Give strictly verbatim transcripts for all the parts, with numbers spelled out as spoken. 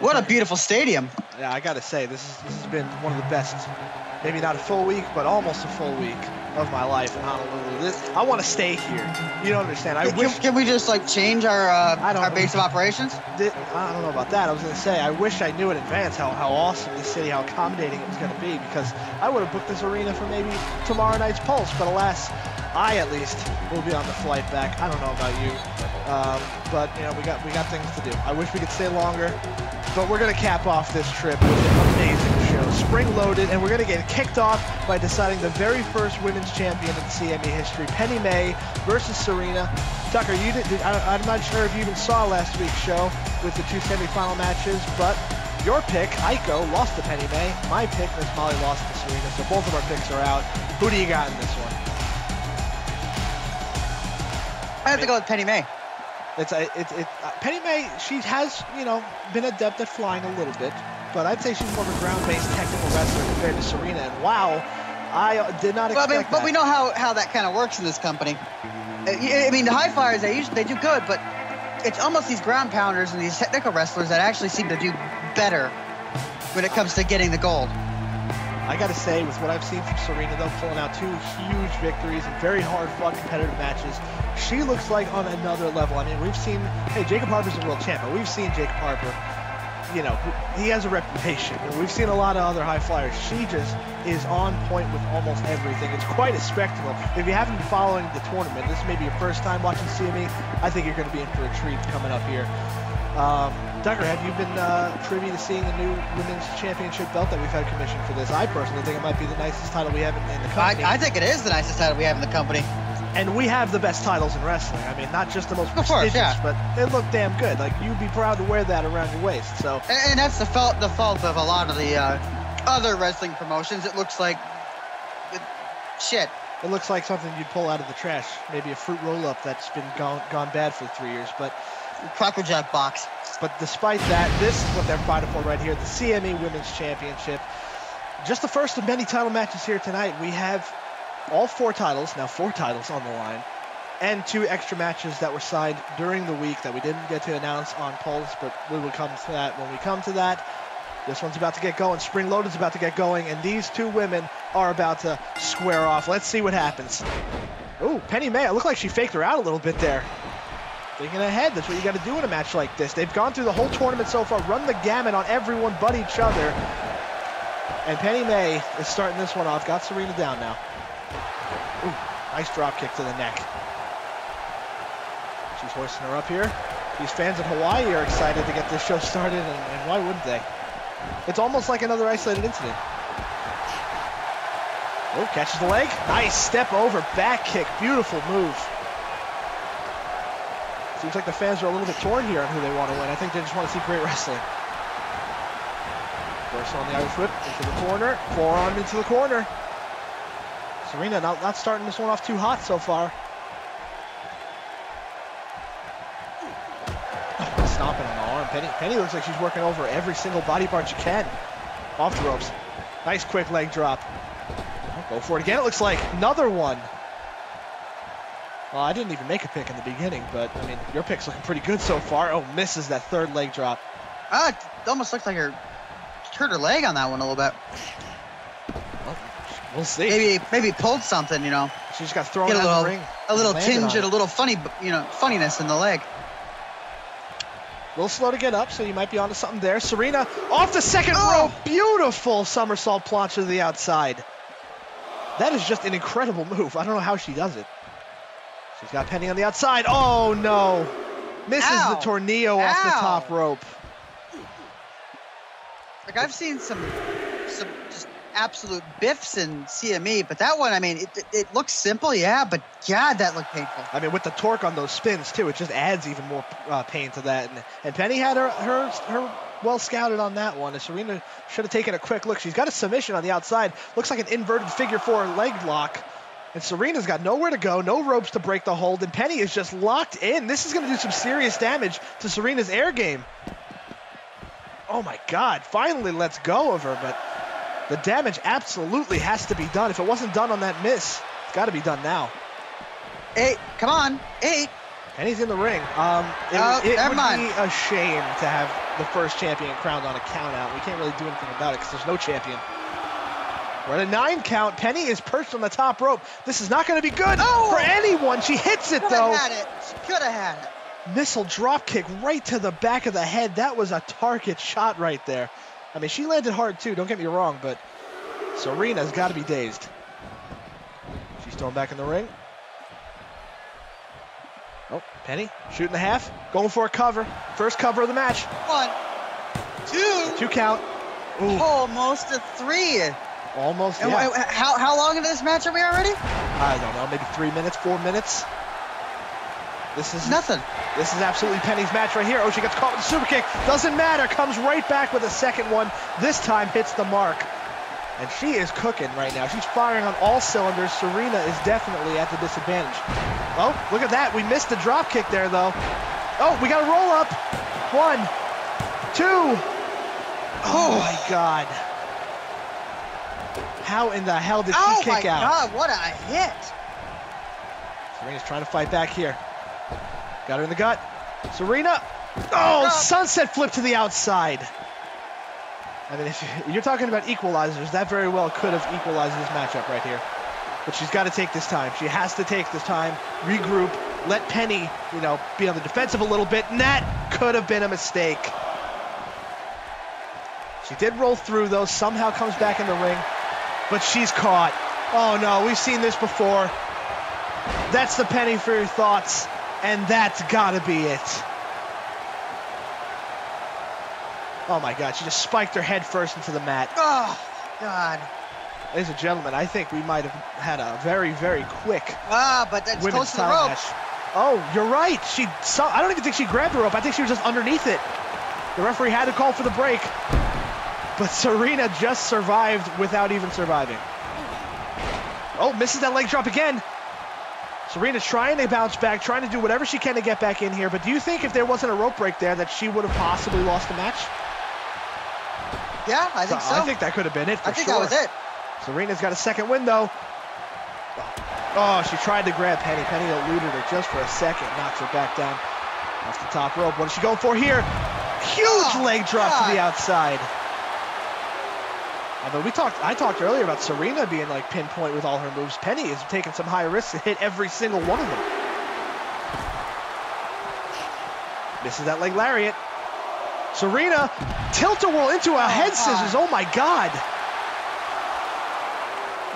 What a beautiful stadium. Yeah, I gotta say, this, is, this has been one of the best, maybe not a full week, but almost a full week of my life in Honolulu. This, I want to stay here. You don't understand. I can, wish, can we just like change our uh, our know. base of operations? I don't know about that. I was gonna say, I wish I knew in advance how, how awesome this city, how accommodating it was gonna be, because I would have booked this arena for maybe tomorrow night's Pulse, but alas, I at least will be on the flight back. I don't know about you, um, but you know, we got we got things to do. I wish we could stay longer, but we're gonna cap off this trip with an amazing show, Spring Loaded, and we're gonna get kicked off by deciding the very first women's champion in C M E history, Penny May versus Sirena. Tucker, you did, did, I, I'm not sure if you even saw last week's show with the two semifinal matches, but your pick, Iko, lost to Penny May. My pick, Miss Molly, lost to Sirena, so both of our picks are out. Who do you got in this one? I have to go with Penny May. It's a, it, it, Penny May, she has, you know, been adept at flying a little bit, but I'd say she's more of a ground-based technical wrestler compared to Sirena, and wow, I did not expect well, I mean, that. But we know how, how that kind of works in this company. I, I mean, the high flyers, they usually they do good, but it's almost these ground pounders and these technical wrestlers that actually seem to do better when it comes to getting the gold. I gotta say, with what I've seen from Sirena, though, pulling out two huge victories and very hard-fought competitive matches, she looks like on another level. I mean, we've seen, hey, Jacob Harper's a world champion. We've seen Jacob Harper, you know, he has a reputation. And we've seen a lot of other high flyers. She just is on point with almost everything. It's quite a spectacle. If you haven't been following the tournament, this may be your first time watching C M E, I think you're gonna be in for a treat coming up here. Um, Tucker, have you been uh, privy to seeing the new women's championship belt that we've had commissioned for this? I personally think it might be the nicest title we have in, in the company. I, I think it is the nicest title we have in the company. And we have the best titles in wrestling. I mean, not just the most of prestigious, course, yeah. but they look damn good. Like, you'd be proud to wear that around your waist. So, And, and that's the, fault, the fault of a lot of the uh, other wrestling promotions. It looks like it, shit. It looks like something you'd pull out of the trash. Maybe a fruit roll-up that's been gone, gone bad for three years. But... Cracker Jack box. But despite that, this is what they're fighting for right here, the C M E Women's Championship. Just the first of many title matches here tonight. We have all four titles, now four titles on the line, and two extra matches that were signed during the week that we didn't get to announce on Pulse, but we will come to that when we come to that. This one's about to get going. Spring Loaded's about to get going, and these two women are about to square off. Let's see what happens. Oh, Penny May, it looked like she faked her out a little bit there. Thinking ahead, that's what you got to do in a match like this. They've gone through the whole tournament so far, run the gamut on everyone but each other. And Penny May is starting this one off. Got Sirena down now. Ooh, nice drop kick to the neck. She's hoisting her up here. These fans in Hawaii are excited to get this show started, and, and why wouldn't they? It's almost like another Isolated Incident. Oh, catches the leg. Nice step over, back kick. Beautiful move. Seems like the fans are a little bit torn here on who they want to win. I think they just want to see great wrestling. First on the Irish whip, into the corner, forearm into the corner. Sirena not, not starting this one off too hot so far. Stomping on the arm. Penny, Penny looks like she's working over every single body part she can. Off the ropes. Nice quick leg drop. Go for it again, it looks like. Another one. Well, I didn't even make a pick in the beginning, but, I mean, your pick's looking pretty good so far. Oh, misses that third leg drop. Ah, it almost looks like her turned her leg on that one a little bit. Well, we'll see. Maybe maybe pulled something, you know. She just got thrown out of the ring. A little tinge and a little funny, you know, funniness in the leg. A little slow to get up, so you might be onto something there. Sirena off the second row. Beautiful somersault plancha to the outside. That is just an incredible move. I don't know how she does it. She's got Penny on the outside. Oh, no. Misses Ow. the tornado Ow. off the top rope. Like, I've seen some some just absolute biffs in C M E, but that one, I mean, it, it looks simple, yeah, but God, that looked painful. I mean, with the torque on those spins, too, it just adds even more uh, pain to that. And, and Penny had her, her, her well scouted on that one. And Sirena should have taken a quick look. She's got a submission on the outside. Looks like an inverted figure four leg lock. And Serena's got nowhere to go, no ropes to break the hold, and Penny is just locked in. This is going to do some serious damage to Serena's air game. Oh my God, finally lets go of her, but the damage absolutely has to be done. If it wasn't done on that miss, it's got to be done now. Eight, come on, eight. Penny's in the ring. Um, it, oh, it would mind. be a shame to have the first champion crowned on a count out. We can't really do anything about it because there's no champion. We're at a nine count. Penny is perched on the top rope. This is not going to be good oh! for anyone. She hits it, though. She could have had it. She could have had it. Missile drop kick right to the back of the head. That was a target shot right there. I mean, she landed hard, too. Don't get me wrong, but Serena's got to be dazed. She's thrown back in the ring. Oh, Penny shooting the half. Going for a cover. First cover of the match. One, two. Two count. Ooh. Almost a three. Almost, and yeah. Wait, how, how long into this match are we already? I don't know, maybe three minutes, four minutes. This is nothing. This is absolutely Penny's match right here. Oh, she gets caught with a super kick. Doesn't matter. Comes right back with a second one. This time hits the mark. And she is cooking right now. She's firing on all cylinders. Sirena is definitely at the disadvantage. Oh, look at that. We missed the drop kick there, though. Oh, we got a roll up. One, two. Oh, my God. How in the hell did oh she kick out? Oh my God, what a hit. Serena's trying to fight back here. Got her in the gut. Sirena. Oh, sunset flip to the outside. I mean, if you're talking about equalizers, that very well could have equalized this matchup right here. But she's got to take this time. She has to take this time, regroup, let Penny, you know, be on the defensive a little bit, and that could have been a mistake. She did roll through, though, somehow comes back in the ring. But she's caught. Oh, no, we've seen this before. That's the Penny for your thoughts, and that's got to be it. Oh, my God, she just spiked her head first into the mat. Oh, God. Ladies and gentlemen, I think we might have had a very, very quick Ah, but that's close to the rope. Match. Oh, you're right. She saw, I don't even think she grabbed the rope. I think she was just underneath it. The referee had to call for the break. But Sirena just survived without even surviving. Oh, misses that leg drop again. Serena's trying to bounce back, trying to do whatever she can to get back in here. But do you think if there wasn't a rope break there that she would have possibly lost the match? Yeah, I think so. so. I think that could have been it for sure. I think sure. that was it. Serena's got a second win, though. Oh, she tried to grab Penny. Penny eluded her just for a second. Knocks her back down off the top rope. What is she going for here? Huge oh, leg drop God. to the outside. I mean, we talked. I talked earlier about Sirena being like pinpoint with all her moves. Penny is taking some high risks and hit every single one of them. Misses that leg lariat. Sirena tilt-a-whirl into a oh, head scissors. Oh my God!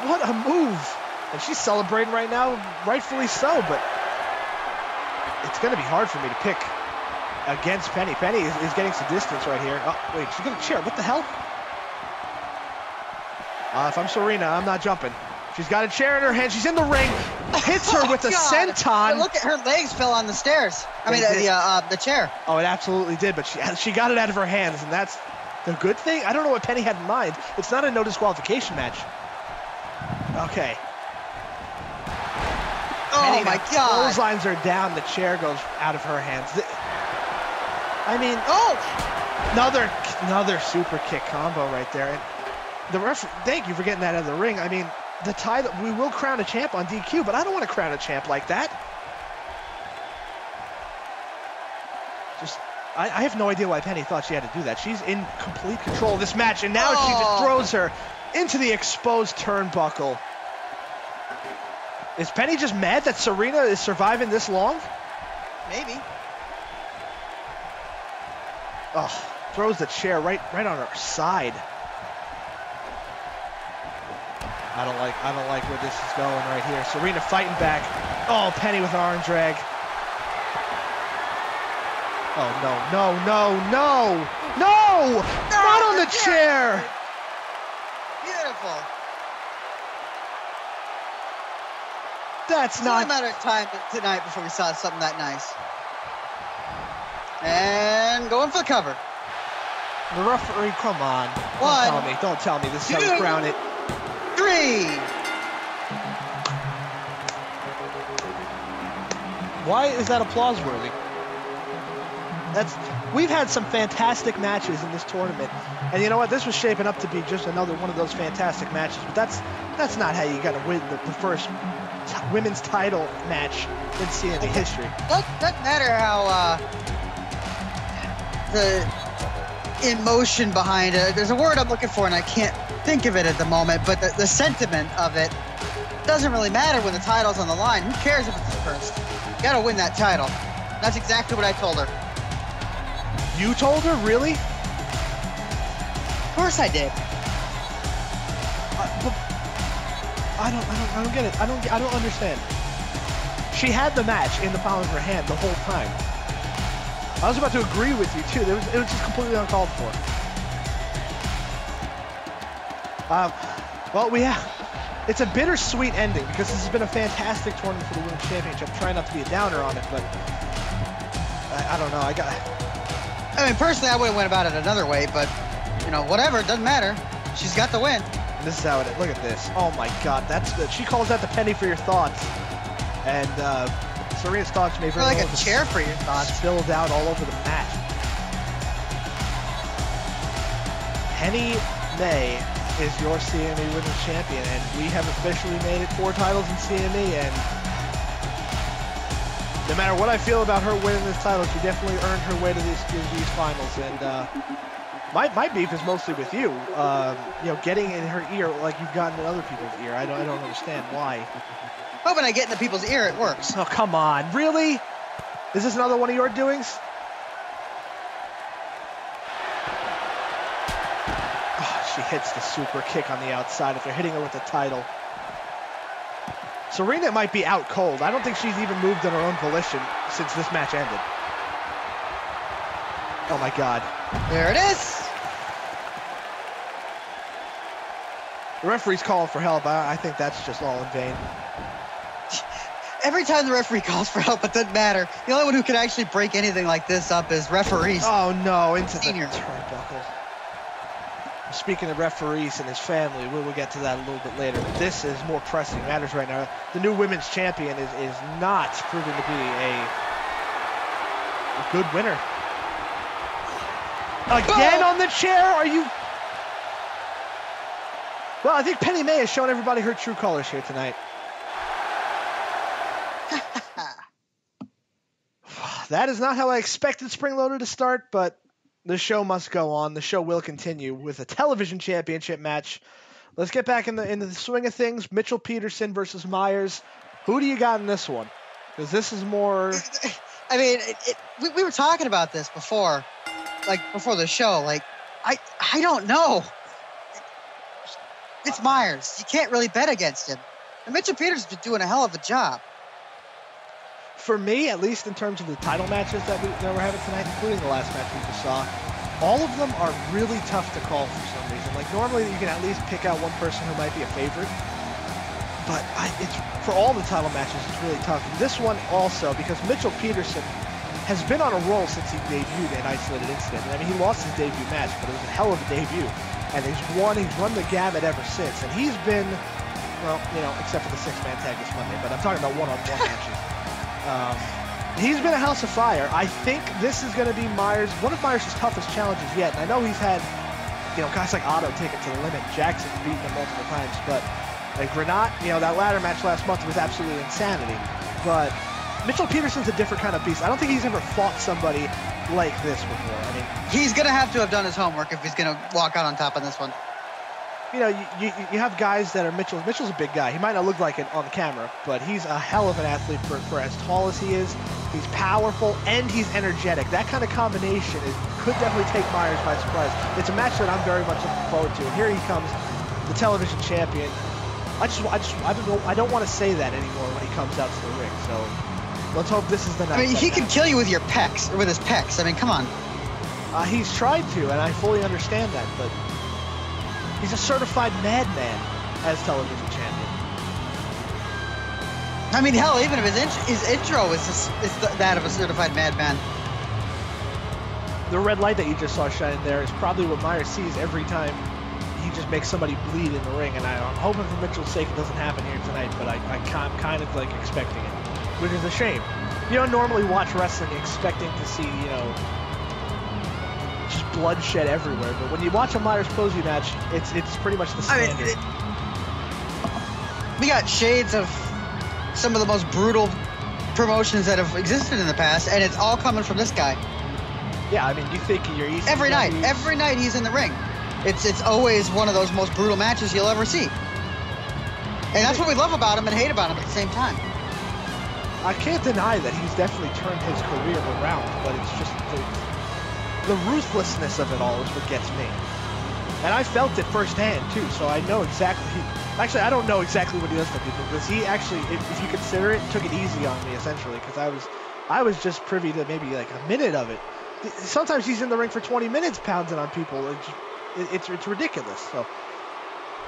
What a move! And she's celebrating right now, rightfully so. But it's going to be hard for me to pick against Penny. Penny is, is getting some distance right here. Oh wait, she's going to cheer. What the hell? Uh, if I'm Sirena, I'm not jumping. She's got a chair in her hand. She's in the ring. Hits her oh, with a God. senton. But look at her legs fell on the stairs. I they mean, uh, the, uh, the chair. Oh, it absolutely did. But she she got it out of her hands, and that's the good thing. I don't know what Penny had in mind. It's not a no disqualification match. Okay. Oh Penny, my God! Those lines are down. The chair goes out of her hands. I mean, oh, another another super kick combo right there. And, The ref, thank you for getting that out of the ring. I mean, the tie that we will crown a champ on D Q, but I don't want to crown a champ like that. Just, I, I have no idea why Penny thought she had to do that. She's in complete control of this match, and now oh. she just throws her into the exposed turnbuckle. Is Penny just mad that Sirena is surviving this long? Maybe. Oh, throws the chair right, right on her side. I don't like I don't like where this is going right here. Sirena fighting back. Oh, Penny with an arm drag. Oh no, no, no, no, no! no Not on the chair. chair! Beautiful. That's not a matter of time tonight before we saw something that nice. And going for the cover. The referee, come on. One, don't tell me, don't tell me this is how we crown it. Three. Why is that applause worthy? That's, we've had some fantastic matches in this tournament, and you know what? This was shaping up to be just another one of those fantastic matches. But that's that's not how you got to win the, the first t women's title match in C M E history. Doesn't matter how uh, the emotion behind it. There's a word I'm looking for and I can't think of it at the moment, but the, the sentiment of it doesn't really matter when the title's on the line. Who cares if it's cursed? You gotta win that title. That's exactly what I told her. You told her, really? Of course I did. I don't, I don't, I don't get it. I don't, I don't understand. She had the match in the palm of her hand the whole time. I was about to agree with you too. There was, it was just completely uncalled for. Um, well, we have. It's a bittersweet ending because this has been a fantastic tournament for the Women's Championship. I'm trying not to be a downer on it, but I, I don't know. I got. I mean, personally, I would have went about it another way, but you know, whatever. It doesn't matter. She's got the win. This is how it is. Look at this. Oh my God, that's the, she calls out the penny for your thoughts, and uh, Serena's thoughts may very like a chair for your thoughts spilled out all over the mat. Penny May is your C M E Women's Champion, and we have officially made it four titles in C M E. And no matter what I feel about her winning this title, she definitely earned her way to these to these finals, and. Uh, My, my beef is mostly with you, um, you know, getting in her ear like you've gotten in other people's ear. I don't, I don't understand why. Oh, when I get in the people's ear, it works. Oh, come on. Really? Is this another one of your doings? Oh, she hits the super kick on the outside if they're hitting her with the title. Sirena might be out cold. I don't think she's even moved on her own volition since this match ended. Oh, my God. There it is. The referee's calling for help. I, I think that's just all in vain. Every time the referee calls for help, it doesn't matter. The only one who can actually break anything like this up is referees. Oh, no. Into Senior. The turnbuckle. Speaking of referees and his family, we will get to that a little bit later. But this is more pressing matters right now. The new women's champion is, is not proving to be a, a good winner. Again on the chair, are you? Well, I think Penny May has shown everybody her true colors here tonight. That is not how I expected Spring Loaded to start, but the show must go on. The show will continue with a television championship match. Let's get back in the, into the swing of things. Mitchell Peterson versus Myers. Who do you got in this one? Because this is more... I mean, it, it, we, we were talking about this before. Like before the show, like I, I don't know. It's Myers. You can't really bet against him. And Mitchell Peterson's been doing a hell of a job. For me, at least in terms of the title matches that, we, that we're having tonight, including the last match we just saw, all of them are really tough to call for some reason. Like normally, you can at least pick out one person who might be a favorite. But I, it's for all the title matches, it's really tough. And this one also, because Mitchell Peterson has been on a roll since he debuted in Isolated Incident. I mean, he lost his debut match, but it was a hell of a debut. And he's won, he's run the gamut ever since. And he's been, well, you know, except for the six-man tag this Monday, but I'm talking about one-on-one matches. Um, he's been a house of fire. I think this is going to be Myers, one of Myers' toughest challenges yet. And I know he's had, you know, guys like Otto take it to the limit. Jackson beaten him multiple times. But like Grenat, you know, that ladder match last month was absolutely insanity. But... Mitchell Peterson's a different kind of beast. I don't think he's ever fought somebody like this before. I mean, he's going to have to have done his homework if he's going to walk out on top on this one. You know, you, you, you have guys that are Mitchell. Mitchell's a big guy. He might not look like it on camera, but he's a hell of an athlete for, for as tall as he is. He's powerful, and he's energetic. That kind of combination is, could definitely take Myers by surprise. It's a match that I'm very much looking forward to. And here he comes, the television champion. I just, I just, I don't, I don't want to say that anymore when he comes out to the ring, so... Let's hope this is the night. I mean, he can kill you with your pecs, or with his pecs. I mean, come on. Uh, he's tried to, and I fully understand that, but he's a certified madman as television champion. I mean, hell, even if his, int his intro is, just, is th that of a certified madman. The red light that you just saw shining there is probably what Myers sees every time he just makes somebody bleed in the ring, and I, I'm hoping for Mitchell's sake it doesn't happen here tonight, but I, I I'm kind of, like, expecting it. Which is a shame. You don't normally watch wrestling expecting to see, you know, just bloodshed everywhere. But when you watch a Myers Posey match, it's it's pretty much the standard. I mean, it, we got shades of some of the most brutal promotions that have existed in the past, and it's all coming from this guy. Yeah, I mean, you think you're easy. Every night, use... every night he's in the ring. It's it's always one of those most brutal matches you'll ever see. And that's what we love about him and hate about him at the same time. I can't deny that he's definitely turned his career around, but it's just the, the ruthlessness of it all is what gets me. And I felt it firsthand, too, so I know exactly... Actually, I don't know exactly what he does for people, because he actually, if, if you consider it, took it easy on me, essentially, because I was, I was just privy to maybe like a minute of it. Sometimes he's in the ring for twenty minutes pounding on people. It just, it, it's, it's ridiculous, so...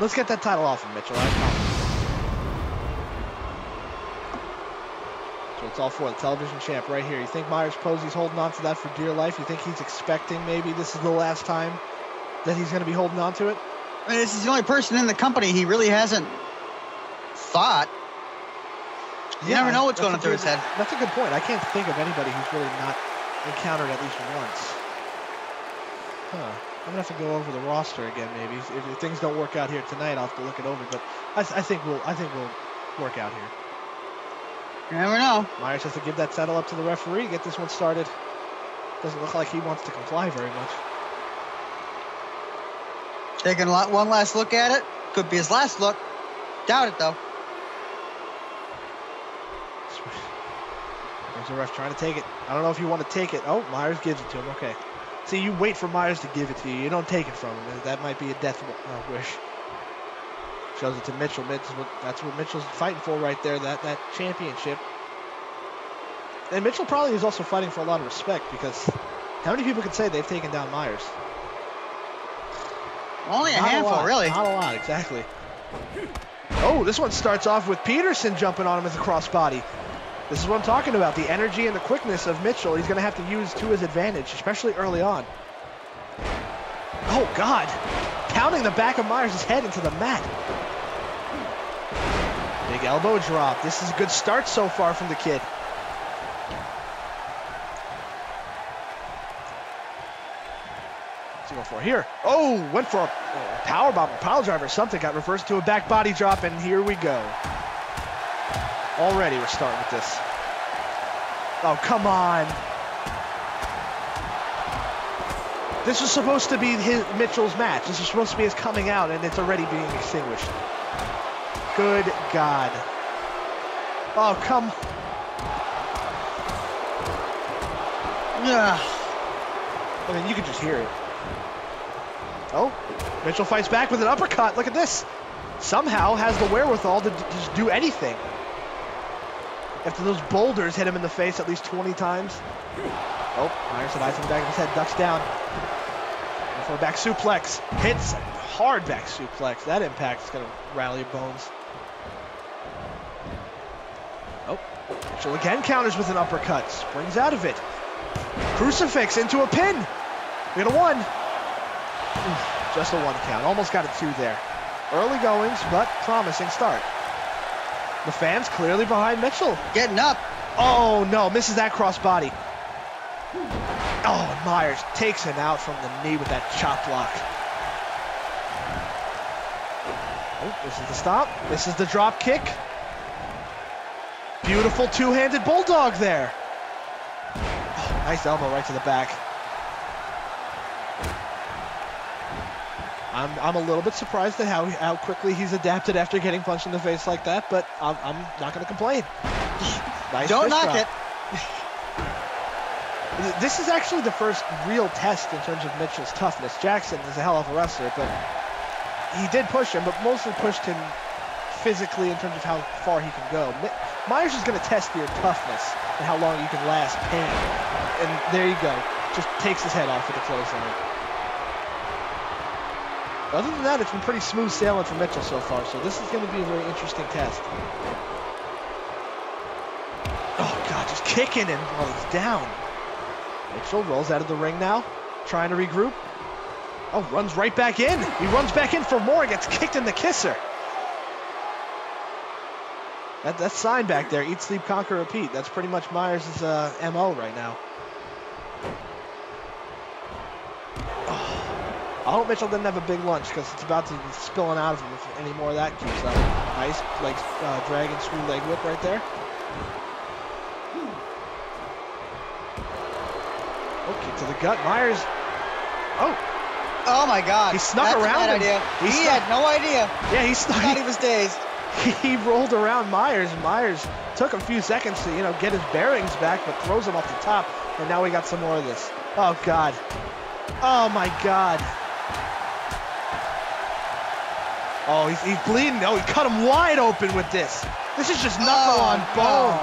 Let's get that title off him, Mitchell. I promise. It's all for the television champ right here. You think Myers Posey's holding on to that for dear life? You think he's expecting maybe this is the last time that he's going to be holding on to it? I mean, this is the only person in the company he really hasn't fought. You yeah, never know what's going through his head. That's a good point. I can't think of anybody who's really not encountered at least once. Huh. I'm going to have to go over the roster again maybe. If, if things don't work out here tonight, I'll have to look it over. But I, I, think, we'll, I think we'll work out here. You never know. Myers has to give that saddle up to the referee, get this one started. Doesn't look like he wants to comply very much. Taking a lot, one last look at it. Could be his last look. Doubt it, though. There's the ref trying to take it. I don't know if you want to take it. Oh, Myers gives it to him. Okay. See, you wait for Myers to give it to you. You don't take it from him. That might be a death wish. Shows it to Mitchell. Mitchell. That's what Mitchell's fighting for right there, that, that championship. And Mitchell probably is also fighting for a lot of respect because how many people could say they've taken down Myers? Only a handful, really. Not a lot, exactly. Oh, this one starts off with Peterson jumping on him as a crossbody. This is what I'm talking about, the energy and the quickness of Mitchell. He's going to have to use to his advantage, especially early on. Oh, God. Pounding the back of Myers' head into the mat. Big elbow drop. This is a good start so far from the kid. What's he going for here? Oh, went for a powerbomb, a pile driver, something. Got reversed to a back body drop, and here we go. Already we're starting with this. Oh, come on. This was supposed to be his, Mitchell's match. This was supposed to be his coming out, and it's already being extinguished. Good God. Oh, come. Yeah. I mean, you could just hear it. Oh, Mitchell fights back with an uppercut. Look at this. Somehow has the wherewithal to d just do anything. After those boulders hit him in the face at least twenty times. Oh, Myers eyes him back of his head, ducks down. And for a back suplex. Hits a hard back suplex. That impact is going to rattle your bones. Oh, Mitchell again counters with an uppercut. Springs out of it. Crucifix into a pin. We got a one. Oof, just a one count. Almost got a two there. Early goings, but promising start. The fans clearly behind Mitchell. Getting up. Oh, no. Misses that crossbody. Oh, Myers takes him out from the knee with that chop block. Oh, this is the stop. This is the drop kick. Beautiful two-handed bulldog there. Oh, nice elbow right to the back. I'm, I'm a little bit surprised at how, how quickly he's adapted after getting punched in the face like that, but I'm, I'm not going to complain. Nice Don't knock drop. it. This is actually the first real test in terms of Mitchell's toughness. Jackson is a hell of a wrestler, but he did push him, but mostly pushed him physically in terms of how far he can go. Myers is going to test your toughness and how long you can last pain. And there you go. Just takes his head off with a clothesline. Other than that, it's been pretty smooth sailing for Mitchell so far, so this is going to be a very interesting test. Oh, God, just kicking him while he's down. Mitchell rolls out of the ring now, trying to regroup. Oh, runs right back in. He runs back in for more, gets kicked in the kisser. That, that sign back there, eat, sleep, conquer, repeat. That's pretty much Myers' uh, M O right now. Oh. I hope Mitchell didn't have a big lunch because it's about to be spilling out of him if any more of that keeps up. Nice like, uh, drag and screw leg whip right there. To the gut. Myers. Oh. Oh my God. He snuck That's around. A bad idea. He, he had no idea. Yeah, he snuck. I thought he was dazed. He rolled around Myers. Myers took a few seconds to, you know, get his bearings back, but throws him off the top. And now we got some more of this. Oh God. Oh my God. Oh, he's, he's bleeding. Oh, he cut him wide open with this. This is just knuckle oh, on bone.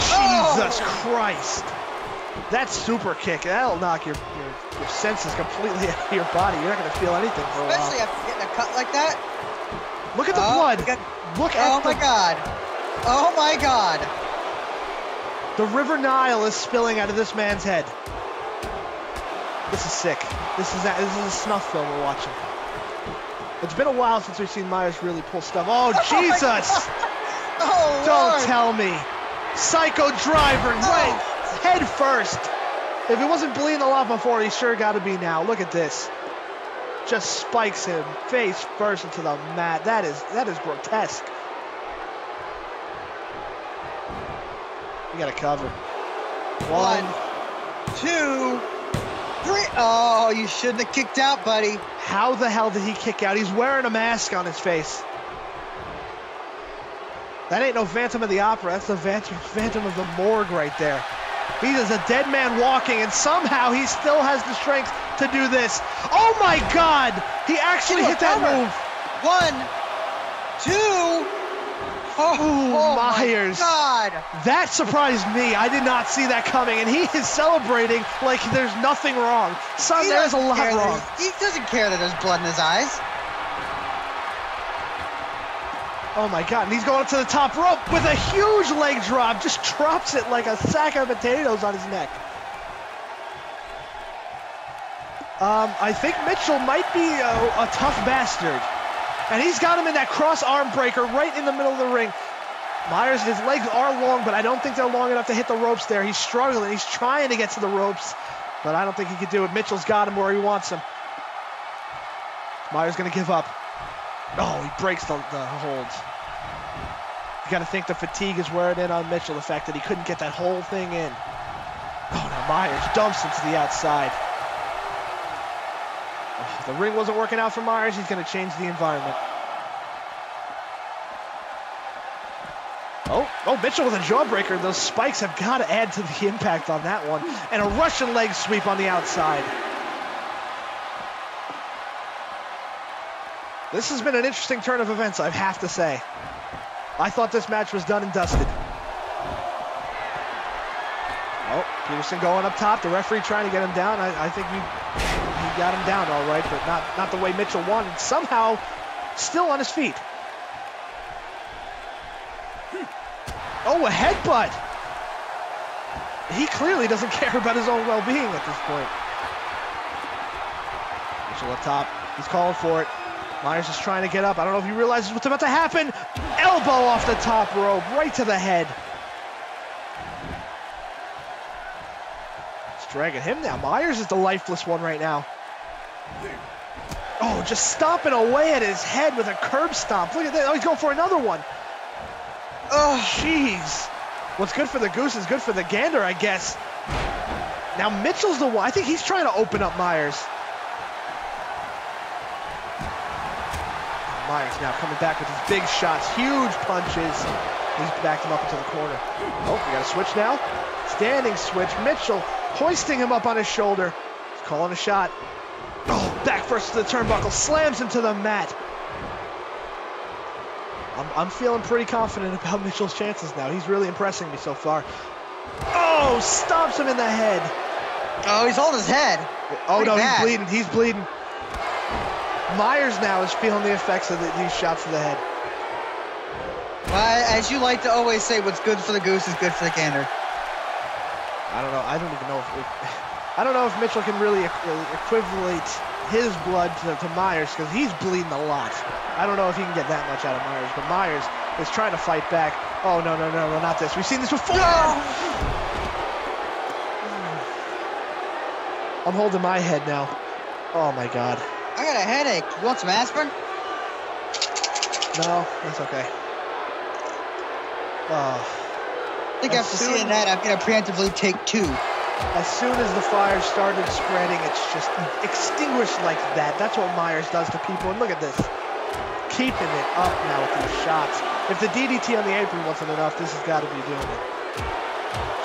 No. Jesus oh. Christ. That super kick, that'll knock your, your, your senses completely out of your body. You're not going to feel anything for a while. Especially after getting a cut like that. Look at the oh, blood. Got, Look at oh the... Oh, my God. Oh, my God. The River Nile is spilling out of this man's head. This is sick. This is a, this is a snuff film we're watching. It's been a while since we've seen Myers really pull stuff. Oh, oh Jesus! Oh, Don't Lord. tell me. Psycho Driver, oh. right, head first. If he wasn't bleeding a lot before, he sure got to be now. Look at this. Just spikes him face first into the mat. That is that is grotesque. You got to cover. One, two. Three. Oh, you shouldn't have kicked out, buddy. How the hell did he kick out? He's wearing a mask on his face. That ain't no Phantom of the Opera. That's the Phantom, Phantom of the Morgue right there. He is a dead man walking, and somehow he still has the strength to do this. Oh, my God. He actually hit that cover. move. One, two. Oh, oh Myers. My God. That surprised me. I did not see that coming. And he is celebrating like there's nothing wrong. Son, there's a lot wrong. He doesn't care that there's blood in his eyes. Oh, my God. And he's going up to the top rope with a huge leg drop. Just drops it like a sack of potatoes on his neck. Um, I think Mitchell might be a, a tough bastard. And he's got him in that cross arm breaker right in the middle of the ring. Myers, his legs are long, but I don't think they're long enough to hit the ropes there. He's struggling. He's trying to get to the ropes, but I don't think he can do it. Mitchell's got him where he wants him. Myers going to give up. Oh, he breaks the, the holds. You got to think the fatigue is wearing in on Mitchell, the fact that he couldn't get that whole thing in. Oh, now Myers dumps him to the outside. The ring wasn't working out for Myers. He's going to change the environment. Oh, oh, Mitchell with a jawbreaker. Those spikes have got to add to the impact on that one. And a Russian leg sweep on the outside. This has been an interesting turn of events, I have to say. I thought this match was done and dusted. Oh, Peterson going up top. The referee trying to get him down. I, I think you... He got him down all right, but not, not the way Mitchell wanted. Somehow, still on his feet. Oh, a headbutt. He clearly doesn't care about his own well-being at this point. Mitchell up top. He's calling for it. Myers is trying to get up. I don't know if he realizes what's about to happen. Elbow off the top rope, right to the head. It's dragging him now. Myers is the lifeless one right now. Oh, just stomping away at his head with a curb stomp. Look at that. Oh, he's going for another one. Oh, jeez. What's good for the goose is good for the gander, I guess. Now Mitchell's the one. I think he's trying to open up Myers. Myers now coming back with his big shots, huge punches. He's backed him up into the corner. Oh, we got a switch now. Standing switch. Mitchell hoisting him up on his shoulder. He's calling a shot. Oh, back first to the turnbuckle, slams him to the mat. I'm, I'm feeling pretty confident about Mitchell's chances now. He's really impressing me so far. Oh, stomps him in the head. Oh, he's holding his head. Oh, pretty no, bad. he's bleeding. He's bleeding. Myers now is feeling the effects of the, these shots to the head. Well, as you like to always say, what's good for the goose is good for the gander. I don't know. I don't even know if... if I don't know if Mitchell can really equivalent his blood to, to Myers, because he's bleeding a lot. I don't know if he can get that much out of Myers, but Myers is trying to fight back. Oh, no, no, no, no, not this. We've seen this before. No! I'm holding my head now. Oh, my God. I got a headache. You want some aspirin? No, that's okay. Oh. I think after seeing that, I'm going to preemptively take two. As soon as the fire started spreading, it's just extinguished like that. That's what Myers does to people. And look at this. Keeping it up now with these shots. If the D D T on the apron wasn't enough, this has got to be doing it.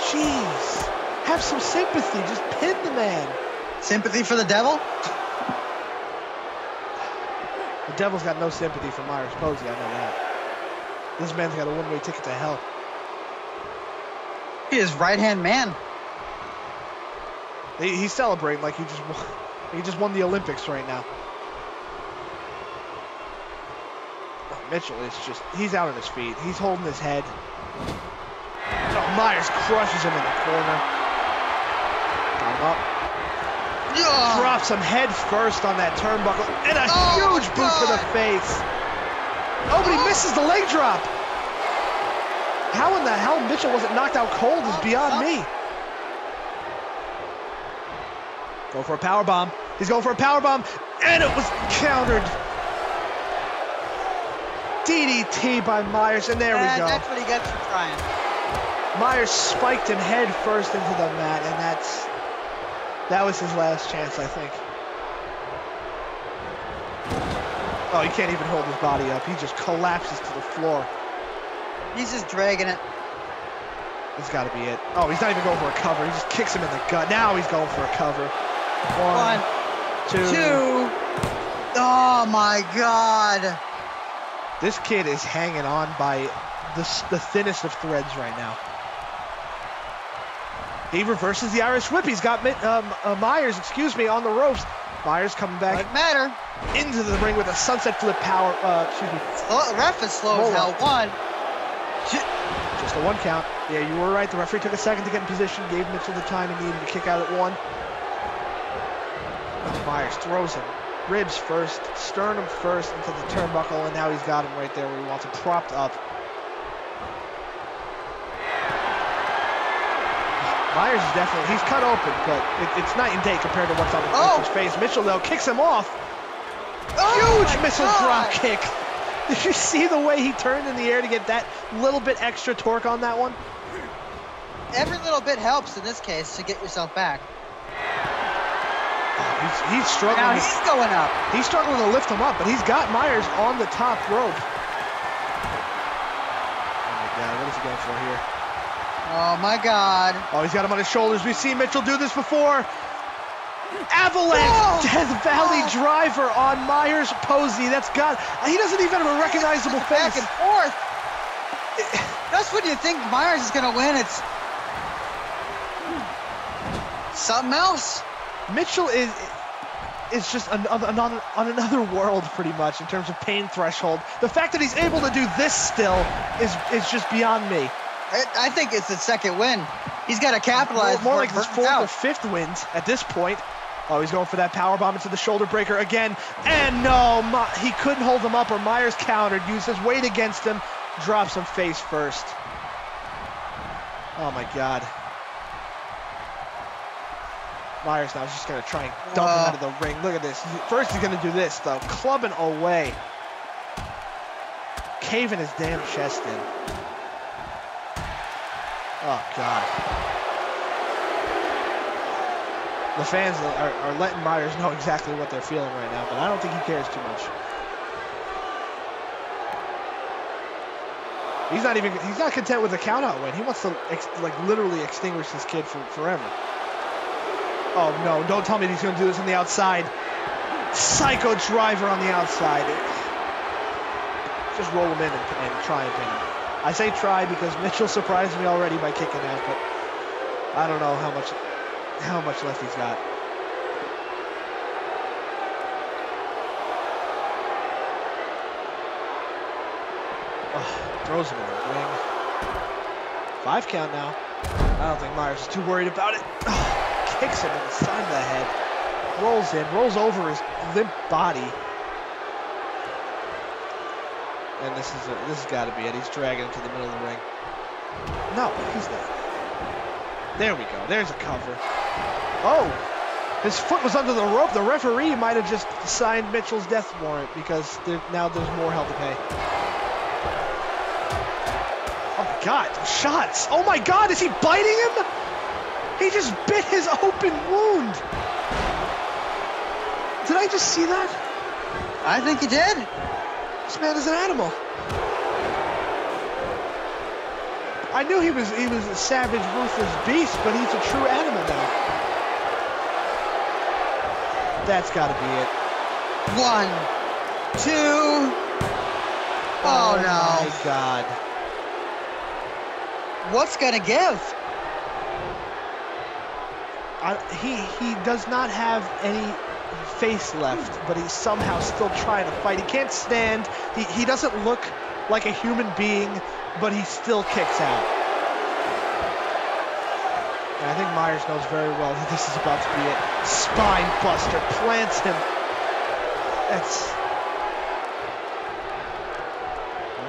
Jeez. Have some sympathy. Just pin the man. Sympathy for the devil? The devil's got no sympathy for Myers Posey. I know that. This man's got a one-way ticket to hell. He is right-hand man. He's celebrating like he just won, he just won the Olympics right now. Oh, Mitchell is just, he's out on his feet. He's holding his head. Oh, Myers crushes him in the corner. Got him up. Yeah. Drops him head first on that turnbuckle. And a oh, huge boot God. to the face. Oh, but he misses the leg drop. How in the hell Mitchell wasn't knocked out cold is beyond me. Go for a power bomb. He's going for a power bomb, and it was countered. D D T by Myers, and there and we go. That's what he gets for trying. Myers spiked him head first into the mat, and that's that was his last chance, I think. Oh, he can't even hold his body up. He just collapses to the floor. He's just dragging it. That's got to be it. Oh, he's not even going for a cover. He just kicks him in the gut. Now he's going for a cover. One, One two. two. Oh, my God. This kid is hanging on by the, the thinnest of threads right now. He reverses the Irish whip. He's got um, uh, Myers, excuse me, on the ropes. Myers coming back Doesn't matter. into the ring with a sunset flip power. Uh, excuse me. Slow, ref is slow as hell. One, two. Just a one count. Yeah, you were right. The referee took a second to get in position, gave Mitchell the time he needed to kick out at one. Oh, Myers throws him. Ribs first, sternum first into the turnbuckle, and now he's got him right there where he wants him, propped up. Myers is definitely, he's cut open, but it, it's night and day compared to what's on oh. Mitchell's face. Mitchell, though, kicks him off. Oh, huge missile drop kick. Did you see the way he turned in the air to get that little bit extra torque on that one? Every little bit helps in this case to get yourself back. Oh, he's, he's struggling. Now he's going up. He's struggling to lift him up, but he's got Myers on the top rope. Oh, my God. What is he going for here? Oh, my God. Oh, he's got him on his shoulders. We've seen Mitchell do this before. Avalanche, Whoa. Death Valley Whoa. Driver on Myers Posey. That's got, he doesn't even have a recognizable face. Back and forth. It, that's when you think Myers is going to win. It's something else. Mitchell is is just an, an, an, on another world, pretty much, in terms of pain threshold. The fact that he's able to do this still is, is just beyond me. I think it's the second win. He's got to capitalize. More, more like his fourth out. or fifth wins at this point. Oh, he's going for that powerbomb into the shoulder breaker again. And no, he couldn't hold him up, or Myers countered, used his weight against him, drops him face first. Oh, my God. Myers now is just going to try and dump Whoa. him out of the ring. Look at this. First, he's going to do this, though. Clubbing away. Caving his damn chest in. Oh, God. The fans are, are letting Myers know exactly what they're feeling right now, but I don't think he cares too much. He's not even, he's not content with a count-out win. He wants to, ex like, literally extinguish this kid for forever. Oh, no, don't tell me he's going to do this on the outside. Psycho Driver on the outside. Just roll him in and, and try and pin him. I say try because Mitchell surprised me already by kicking out, but I don't know how much... how much left he's got. Oh, throws him in the ring. Five count now. I don't think Myers is too worried about it. Oh, kicks him in the side of the head. Rolls in, rolls over his limp body. And this is a, this has got to be it. He's dragging him to the middle of the ring. No, he's not. There we go. There's a cover. Oh, his foot was under the rope. The referee might have just signed Mitchell's death warrant because there, now there's more hell to pay. Oh, God, shots. Oh my God, is he biting him? He just bit his open wound. Did I just see that? I think he did. This man is an animal. I knew he was he was a savage, ruthless beast, but he's a true animal now. That's gotta be it. One, two. Oh, oh no. My God. What's gonna give? I, he he does not have any face left, but he's somehow still trying to fight. He can't stand. He, he doesn't look like a human being, but he still kicks out. And I think Myers knows very well that this is about to be it. Spine buster plants him. That's...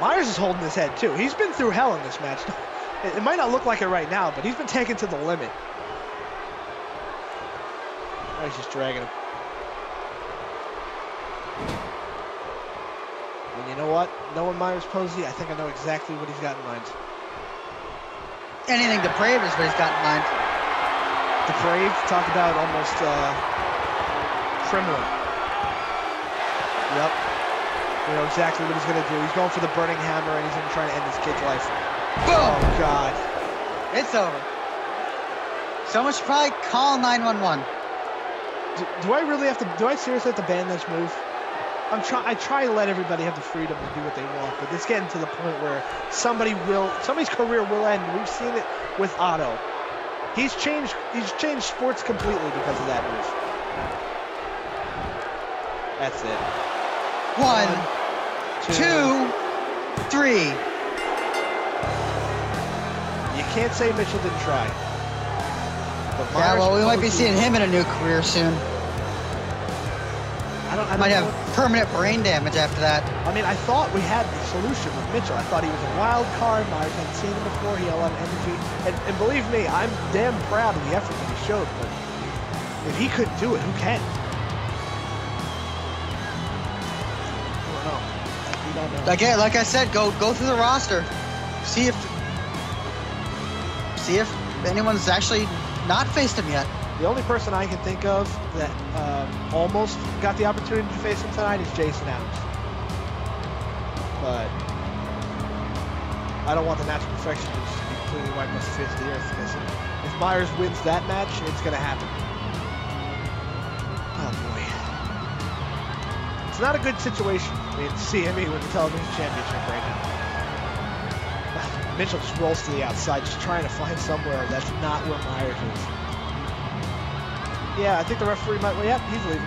Myers is holding his head too. He's been through hell in this match. It, it might not look like it right now, but he's been taken to the limit. Oh, he's just dragging him. And you know what? Knowing Myers Posey, I think I know exactly what he's got in mind. Anything depraved is what he's got in mind. Depraved? Talk about almost uh, criminal. Yep. We know exactly what he's going to do. He's going for the burning hammer, and he's going to try to end this kid's life. Boom! Oh, God. It's over. Someone should probably call nine one one. Do, do I really have to... Do I seriously have to ban this move? I'm try, I try to let everybody have the freedom to do what they want, but it's getting to the point where somebody will, somebody's career will end. We've seen it with Otto. He's changed, he's changed sports completely because of that move. That's it. One, One two, two, three. You can't say Mitchell didn't try. But yeah, well, we might be seeing him in a new career soon. I, don't, I don't might have what... permanent brain damage after that. I mean, I thought we had the solution with Mitchell. I thought he was a wild card. I hadn't seen him before. He had a lot of energy. And, and believe me, I'm damn proud of the effort that he showed. But if he couldn't do it, who can? I don't know. We don't know. Like, like I said, go go through the roster. See if, see if anyone's actually not faced him yet. The only person I can think of that um, almost got the opportunity to face him tonight is Jason Adams. But I don't want the natural perfection to just be completely wiped off the face of the earth. Because if Myers wins that match, it's going to happen. Oh, boy. It's not a good situation. I mean, C M E with the television championship right now. Mitchell just rolls to the outside, just trying to find somewhere that's not where Myers is. Yeah, I think the referee might... Well, yeah, he's leaving.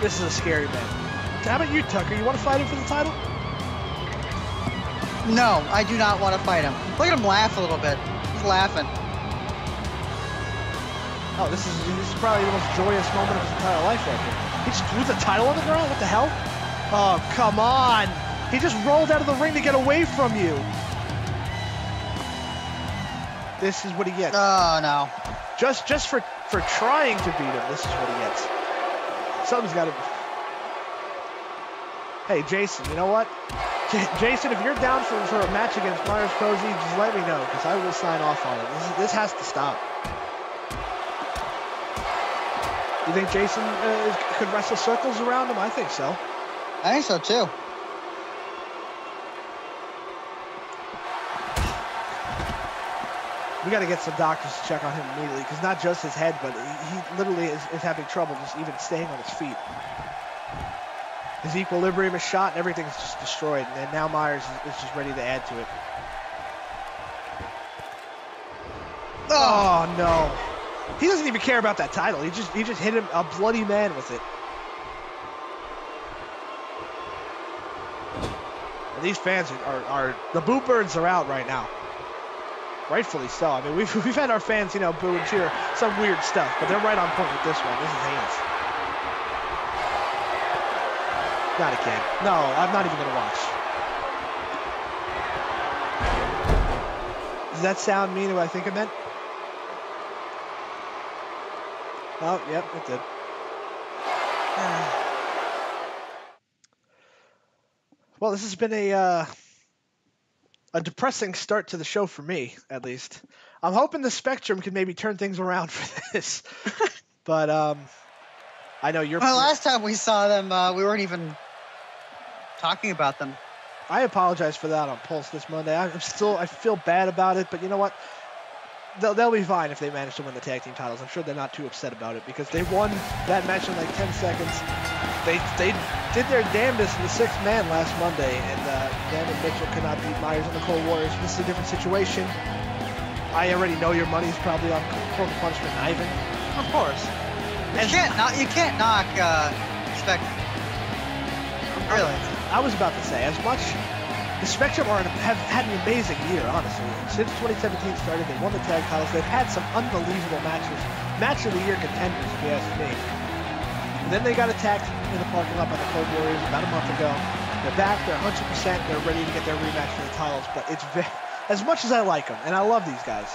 This is a scary man. How about you, Tucker? You want to fight him for the title? No, I do not want to fight him. Look at him laugh a little bit. He's laughing. Oh, this is this is probably the most joyous moment of his entire life right here. He just threw the title on the ground? What the hell? Oh, come on! He just rolled out of the ring to get away from you. This is what he gets. Oh, no. Just just for, for trying to beat him, this is what he gets. Something's got to be... Hey, Jason, you know what? J Jason, if you're down for, for a match against Myers Posey, just let me know, because I will sign off on it. This, is, this has to stop. You think Jason uh, could wrestle circles around him? I think so. I think so, too. We got to get some doctors to check on him immediately, because not just his head, but he, he literally is, is having trouble just even staying on his feet. His equilibrium is shot and everything's just destroyed, and now Myers is, is just ready to add to it. Oh no! He doesn't even care about that title. He just he just hit him a bloody man with it. And these fans are, are, are the boo birds are out right now. Rightfully so. I mean, we've, we've had our fans, you know, boo and cheer some weird stuff, but they're right on point with this one. This is heinous. Not again. No, I'm not even going to watch. Does that sound mean what I think it meant? Oh, yep, it did. Well, this has been a... Uh... a depressing start to the show for me, at least. I'm hoping the Spectrum could maybe turn things around for this. But um, I know you're... Well, last time we saw them, uh, we weren't even talking about them. I apologize for that on Pulse this Monday. I'm still... I feel bad about it, but you know what? They'll, they'll be fine if they manage to win the tag team titles. I'm sure they're not too upset about it because they won that match in like ten seconds. They they did their damnedest in the sixth man last Monday, and uh, Dan and Mitchell cannot beat Myers and the Cold Warriors. This is a different situation. I already know your money's probably on Corporal Punishment and Ivan. Of course. You and can't knock, you can't knock uh, Spectrum. Really? I was about to say, as much... The Spectrum are, have had an amazing year, honestly. Since twenty seventeen started, they won the tag titles. They've had some unbelievable matches. Match of the year contenders, if you ask me. And then they got attacked in the parking lot by the Cold Warriors about a month ago. They're back. They're one hundred percent. They're ready to get their rematch for the titles. But it's very, as much as I like them, and I love these guys,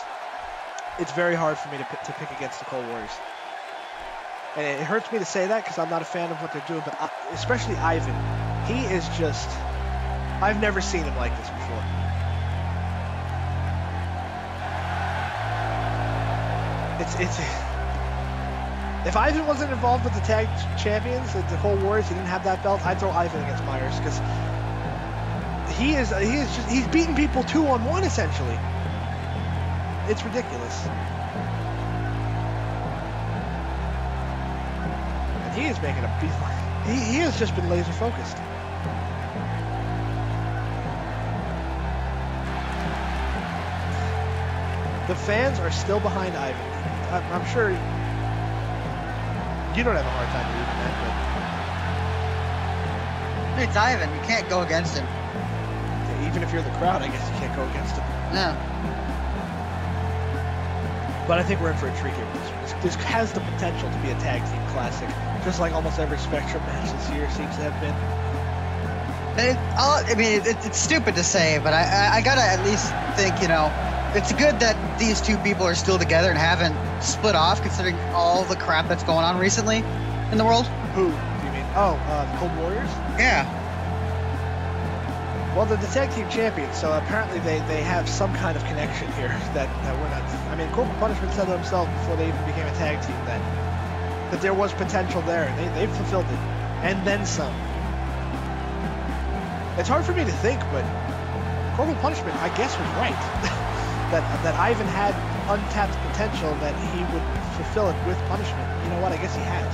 it's very hard for me to, to pick against the Cold Warriors. And it hurts me to say that because I'm not a fan of what they're doing, but I, especially Ivan. He is just... I've never seen him like this before. It's it's. If Ivan wasn't involved with the tag champions, the whole Warriors, he didn't have that belt, I'd throw Ivan against Myers because he is he is just, he's beating people two on one essentially. It's ridiculous. And he is making a beef. He he has just been laser focused. The fans are still behind Ivan. I'm, I'm sure you don't have a hard time believing that, but... It's Ivan. You can't go against him. Yeah, even if you're the crowd, I guess you can't go against him. No. But I think we're in for a treat here with this one. This has the potential to be a tag team classic, just like almost every Spectrum match this year seems to have been. It, I mean, it, it's stupid to say, but I, I, I gotta at least think, you know... It's good that these two people are still together and haven't split off, considering all the crap that's going on recently in the world. Who do you mean? Oh, uh, the Cold Warriors? Yeah. Well, they're the tag team champions, so apparently they, they have some kind of connection here that, that we're not... I mean, Corporal Punishment said it himself before they even became a tag team that, that there was potential there. They, they've fulfilled it. And then some. It's hard for me to think, but Corporal Punishment, I guess, was right. That, that Ivan had untapped potential that he would fulfill it with punishment. You know what? I guess he has.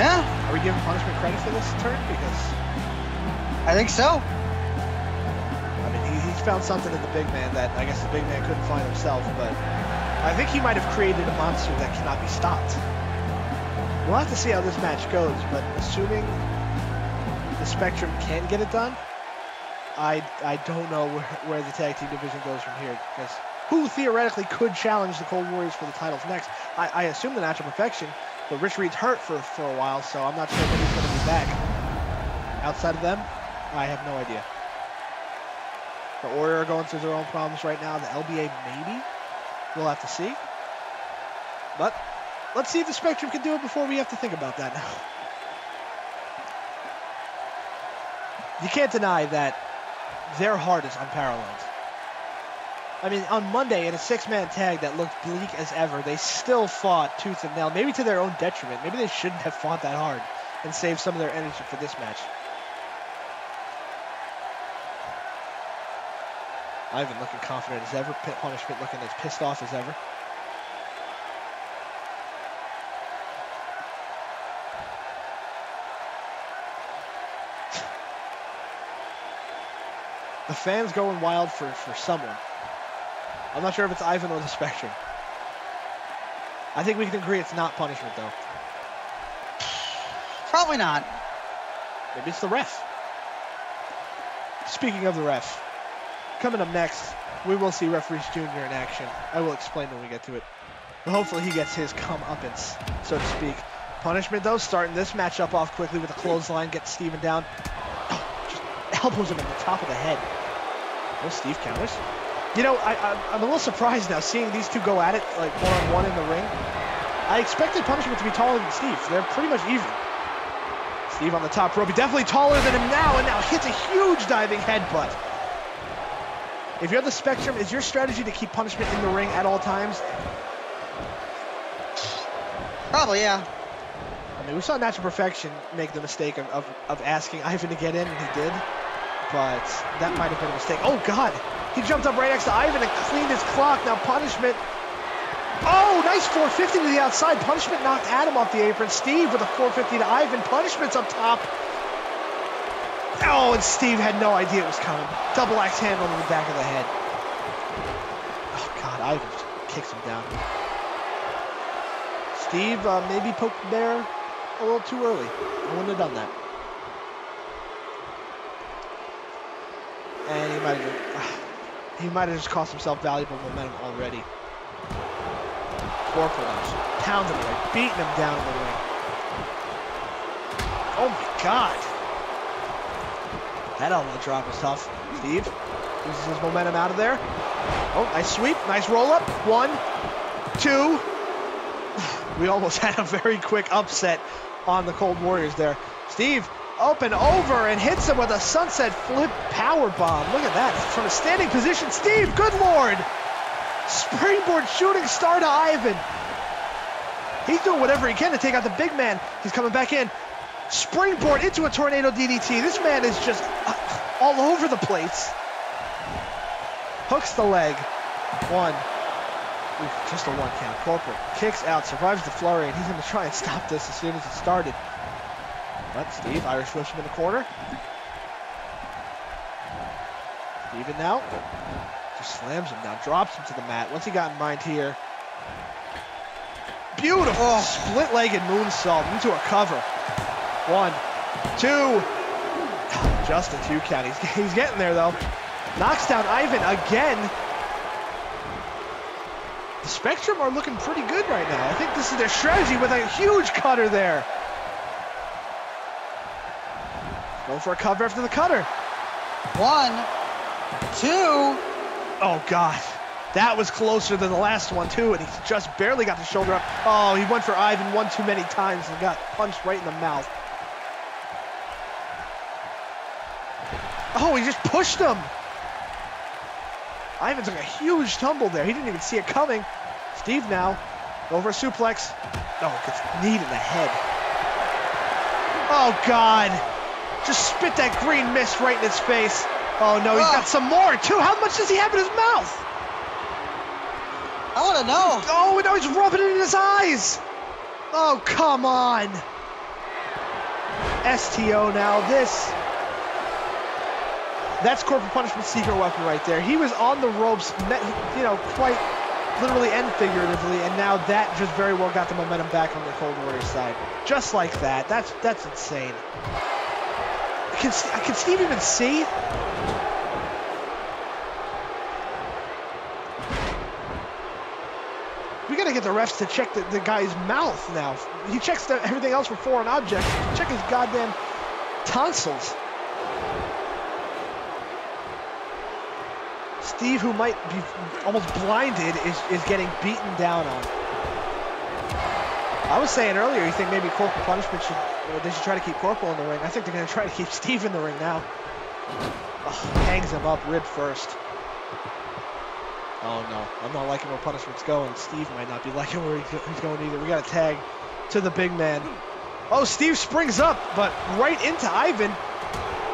Yeah. Are we giving punishment credit for this turn? Because I think so. I mean, he, he's found something in the big man that I guess the big man couldn't find himself. But I think he might have created a monster that cannot be stopped. We'll have to see how this match goes. But assuming the Spectrum can get it done. I, I don't know where, where the tag team division goes from here, because who theoretically could challenge the Cold Warriors for the titles next? I, I assume the Natural Perfection, but Rich Reed's hurt for, for a while, so I'm not sure when he's going to be back. Outside of them, I have no idea. The Order are going through their own problems right now. The L B A, maybe? We'll have to see. But let's see if the Spectrum can do it before we have to think about that now. You can't deny that their heart is unparalleled. I mean, on Monday, in a six-man tag that looked bleak as ever, they still fought tooth and nail, maybe to their own detriment. Maybe they shouldn't have fought that hard and saved some of their energy for this match. Ivan looking confident as ever. Punishment looking as pissed off as ever. The fans going wild for, for someone. I'm not sure if it's Ivan or the Spectrum. I think we can agree it's not punishment, though. Probably not. Maybe it's the ref. Speaking of the ref, coming up next, we will see Referees Junior in action. I will explain when we get to it. But hopefully he gets his comeuppance, so to speak. Punishment, though, starting this matchup off quickly with a clothesline, gets Steven down. Elbows him in the top of the head. No Steve counters. You know, I, I, I'm a little surprised now seeing these two go at it, like one-on-one in the ring. I expected Punishment to be taller than Steve. They're pretty much even. Steve on the top rope. He's definitely taller than him now, and now hits a huge diving headbutt. If you're the Spectrum, is your strategy to keep Punishment in the ring at all times? Probably, yeah. I mean, we saw Natural Perfection make the mistake of, of, of asking Ivan to get in, and he did. But that might have been a mistake. Oh, God. He jumped up right next to Ivan and cleaned his clock. Now Punishment. Oh, nice four fifty to the outside. Punishment knocked Adam off the apron. Steve with a four fifty to Ivan. Punishment's up top. Oh, and Steve had no idea it was coming. Double axe handle to the back of the head. Oh, God. Ivan kicks him down. Steve uh, maybe poked the bear a little too early. I wouldn't have done that. And he might have, he might have just cost himself valuable momentum already. Corporal pounding him, like, beating him down in the ring. Oh my God! That elbow drop was tough. Steve loses his momentum out of there. Oh, nice sweep, nice roll up. One, two. We almost had a very quick upset on the Cold Warriors there. Steve. Up and over and hits him with a sunset flip power bomb. Look at that from a standing position. Steve, good Lord. Springboard shooting star to Ivan. He's doing whatever he can to take out the big man. He's coming back in. Springboard into a tornado D D T. This man is just all over the place. Hooks the leg. One. Ooh, just a one count. Corporal kicks out, survives the flurry, and he's going to try and stop this as soon as it started. But Steve Irish whips him in the corner. Steven now just slams him down, drops him to the mat. What's he got in mind here? Beautiful oh. Split-legged moonsault into a cover. One, two. Just a two count. He's, he's getting there though. Knocks down Ivan again. The Spectrum are looking pretty good right now. I think this is their strategy with a huge cutter there. Going for a cover after the cutter. One, two. Oh, God. That was closer than the last one, too, and he just barely got the shoulder up. Oh, he went for Ivan one too many times and got punched right in the mouth. Oh, he just pushed him. Ivan took a huge tumble there. He didn't even see it coming. Steve now over a suplex. Oh, gets kneed in the head. Oh, God. Just spit that green mist right in his face. Oh no, he's oh. got some more too. How much does he have in his mouth? I want to know. Oh no, he's rubbing it in his eyes. Oh, come on. S T O now, this. That's Corporal Punishment's secret weapon right there. He was on the ropes, you know, quite literally and figuratively, and now that just very well got the momentum back on the Cold Warrior side. Just like that. That's, that's insane. Can, can Steve even see? We gotta get the refs to check the, the guy's mouth now. He checks the, everything else for foreign objects. Check his goddamn tonsils. Steve, who might be almost blinded, is, is getting beaten down on. I was saying earlier, you think maybe Corporal Punishment should, well, they should try to keep Corporal in the ring. I think they're going to try to keep Steve in the ring now. Oh, hangs him up, rib first. Oh no, I'm not liking where Punishment's going. Steve might not be liking where he's going either. We got a tag to the big man. Oh, Steve springs up, but right into Ivan.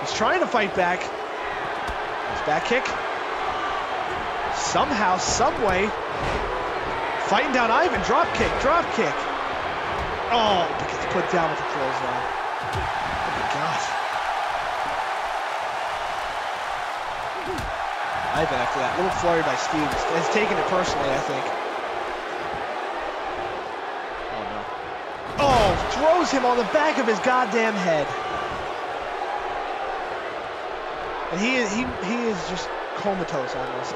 He's trying to fight back. His back kick. Somehow, someway, fighting down Ivan. Drop kick, drop kick. Oh, but gets put down with the clothesline. Oh my God. Ivan after that little flurry by Steve has taken it personally, I think. Oh no. Oh, throws him on the back of his goddamn head. And he is he he is just comatose almost.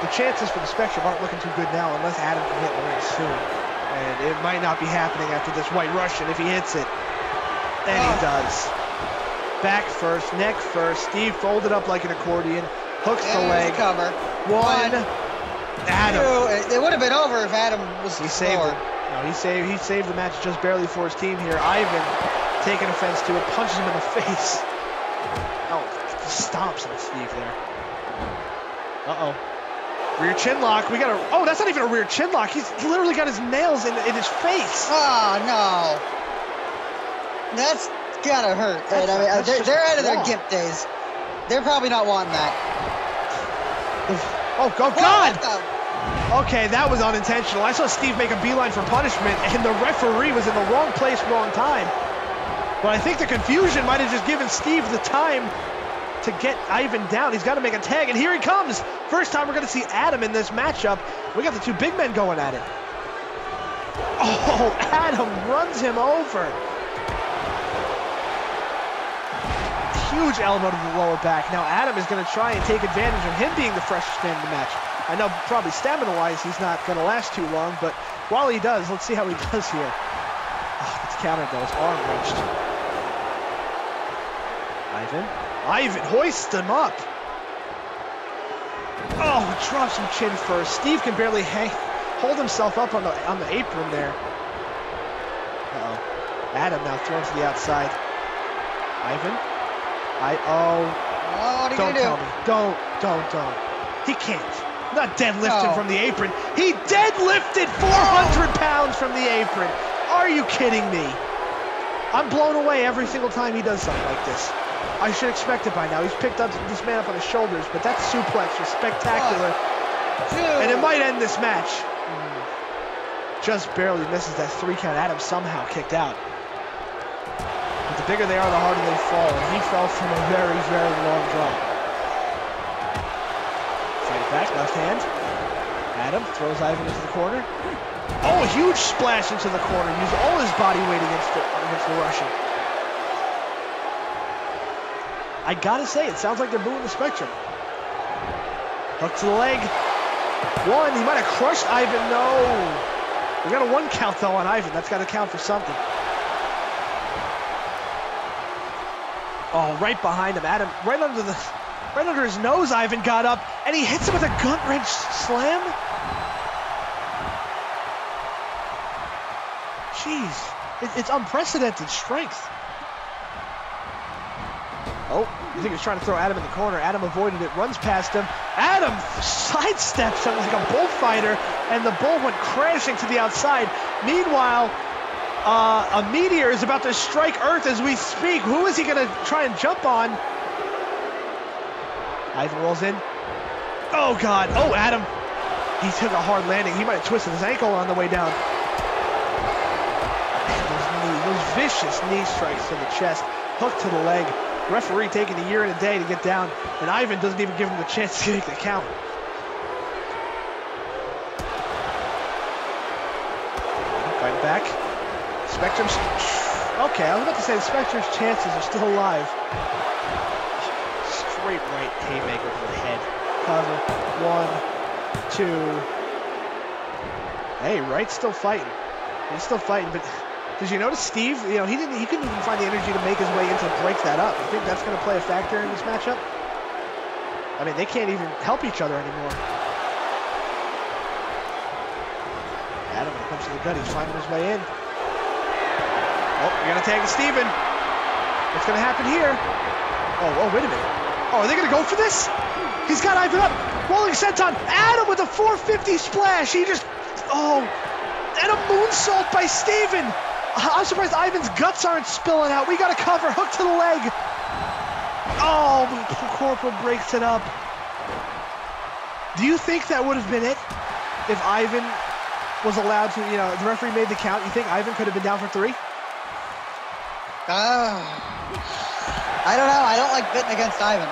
The chances for the Spectrum aren't looking too good now unless Adam can hit the ring soon. And it might not be happening after this White Russian if he hits it. And oh. he does. Back first, neck first. Steve folded up like an accordion. Hooks and the leg. Cover. One. One Adam. Two. It would have been over if Adam was he saved it. No, he saved he saved the match just barely for his team here. Ivan taking offense to it, punches him in the face. Oh, he stomps on the sleeve there. Uh-oh. Rear chin lock. We got a... Oh, that's not even a rear chin lock. He's literally got his nails in, in his face. Oh, no. That's gotta hurt. That's, I mean, that's they're they're out of their gimp days. They're probably not wanting that. Oh, oh, God! Okay, that was unintentional. I saw Steve make a beeline for punishment, and the referee was in the wrong place, wrong time. But I think the confusion might have just given Steve the time to get Ivan down. He's got to make a tag, and here he comes. First time we're going to see Adam in this matchup. We got the two big men going at it. Oh, Adam runs him over. Huge elbow to the lower back. Now Adam is going to try and take advantage of him being the freshest man in the match. I know probably stamina-wise he's not going to last too long, but while he does, let's see how he does here. Oh, that's countered though. His arm reached. Ivan. Ivan hoists him up. Oh, drops him chin first. Steve can barely hang, hold himself up on the on the apron there. Uh-oh. Adam now thrown to the outside. Ivan. I, oh, oh what don't tell do? me. Don't, don't, don't. He can't. Not deadlifting oh. from the apron. He deadlifted four hundred oh. pounds from the apron. Are you kidding me? I'm blown away every single time he does something like this. I should expect it by now. He's picked up this man up on his shoulders, but that suplex was spectacular. Oh. And it might end this match. Mm. Just barely misses that three count. Adam somehow kicked out. The bigger they are, the harder they fall, and he fell from a very, very long drop. Fight it back, left hand. Adam throws Ivan into the corner. Oh, a huge splash into the corner. Used all his body weight against the, against the Russian. I gotta say, it sounds like they're booing the Spectrum. Hook to the leg. One, he might have crushed Ivan. No. We got a one count, though, on Ivan. That's got to count for something. Oh, right behind him, Adam, right under the, right under his nose. Ivan got up, and he hits him with a gut wrench slam. Jeez, it, it's unprecedented strength. Oh, I think he's trying to throw Adam in the corner. Adam avoided it, runs past him. Adam sidesteps him like a bullfighter, and the bull went crashing to the outside. Meanwhile, Uh, a meteor is about to strike Earth as we speak. Who is he going to try and jump on? Ivan rolls in. Oh, God. Oh, Adam. He took a hard landing. He might have twisted his ankle on the way down. And those, knee, those vicious knee strikes to the chest. Hook to the leg. Referee taking a year and a day to get down. And Ivan doesn't even give him the chance to make the count. Right back. Spectrum's... Okay, I was about to say the Spectrum's chances are still alive. Straight right haymaker to the head. Cover. One, two. Hey, Wright's still fighting. He's still fighting, but did you notice Steve? You know, he didn't. He couldn't even find the energy to make his way in to break that up. You think that's going to play a factor in this matchup? I mean, they can't even help each other anymore. Adam, when it comes to the gut, he's finding his way in. Oh, you're gonna tag to Steven. What's gonna happen here? Oh, oh, wait a minute. Oh, are they gonna go for this? He's got Ivan up. Rolling senton. Adam with a four fifty splash. He just, oh, and a moonsault by Steven. I'm surprised Ivan's guts aren't spilling out. We got a cover. Hook to the leg. Oh, Corporal breaks it up. Do you think that would have been it if Ivan was allowed to, you know, the referee made the count? You think Ivan could have been down for three? Uh, I don't know. I don't like betting against Ivan.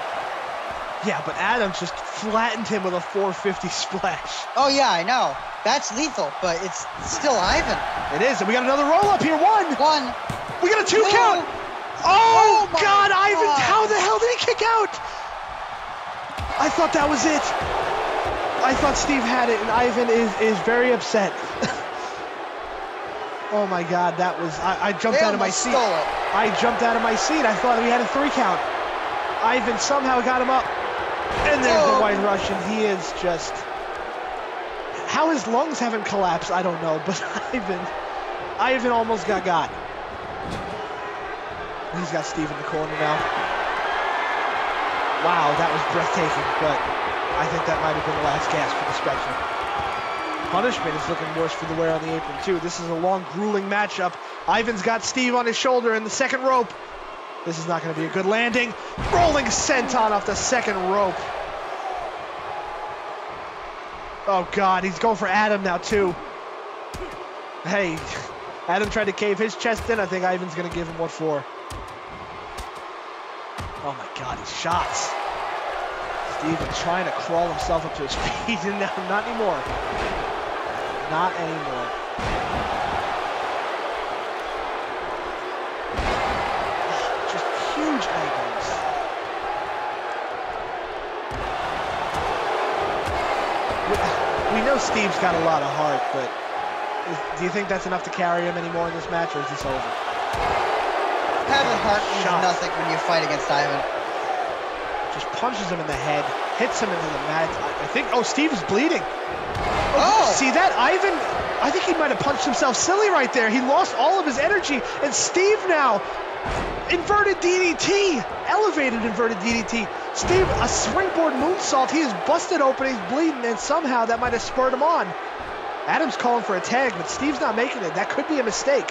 Yeah, but Adam just flattened him with a four fifty splash. Oh, yeah, I know. That's lethal, but it's still Ivan. It is, and we got another roll-up here. One. One. We got a two, two. count. Oh, oh God, God, Ivan, how the hell did he kick out? I thought that was it. I thought Steve had it, and Ivan is, is very upset. Oh, my God, that was... I, I jumped they out of my seat. I jumped out of my seat. I thought we had a three count. Ivan somehow got him up. And there's oh. the White Russian. He is just... How his lungs haven't collapsed, I don't know. But Ivan... Ivan almost got got. He's got Steve in the corner now. Wow, that was breathtaking, but I think that might have been the last gasp for the Spectrum. Punishment is looking worse for the wear on the apron, too. This is a long, grueling matchup. Ivan's got Steve on his shoulder in the second rope. This is not going to be a good landing. Rolling senton off the second rope. Oh, God, he's going for Adam now, too. Hey, Adam tried to cave his chest in. I think Ivan's going to give him what for. Oh, my God, his shots. Steven trying to crawl himself up to his feet. No, not anymore. Not anymore. Just huge angles. We know Steve's got a lot of heart, but is, do you think that's enough to carry him anymore in this match, or is this over? Having heart means nothing when you fight against Ivan. Just punches him in the head, hits him into the mat. I think, oh, Steve's bleeding. Oh, oh. See that, Ivan? I think he might have punched himself silly right there. He lost all of his energy, and Steve now, inverted D D T, elevated inverted D D T. Steve, a springboard moonsault. He is busted open, he's bleeding, and somehow that might have spurred him on. Adam's calling for a tag, but Steve's not making it. That could be a mistake.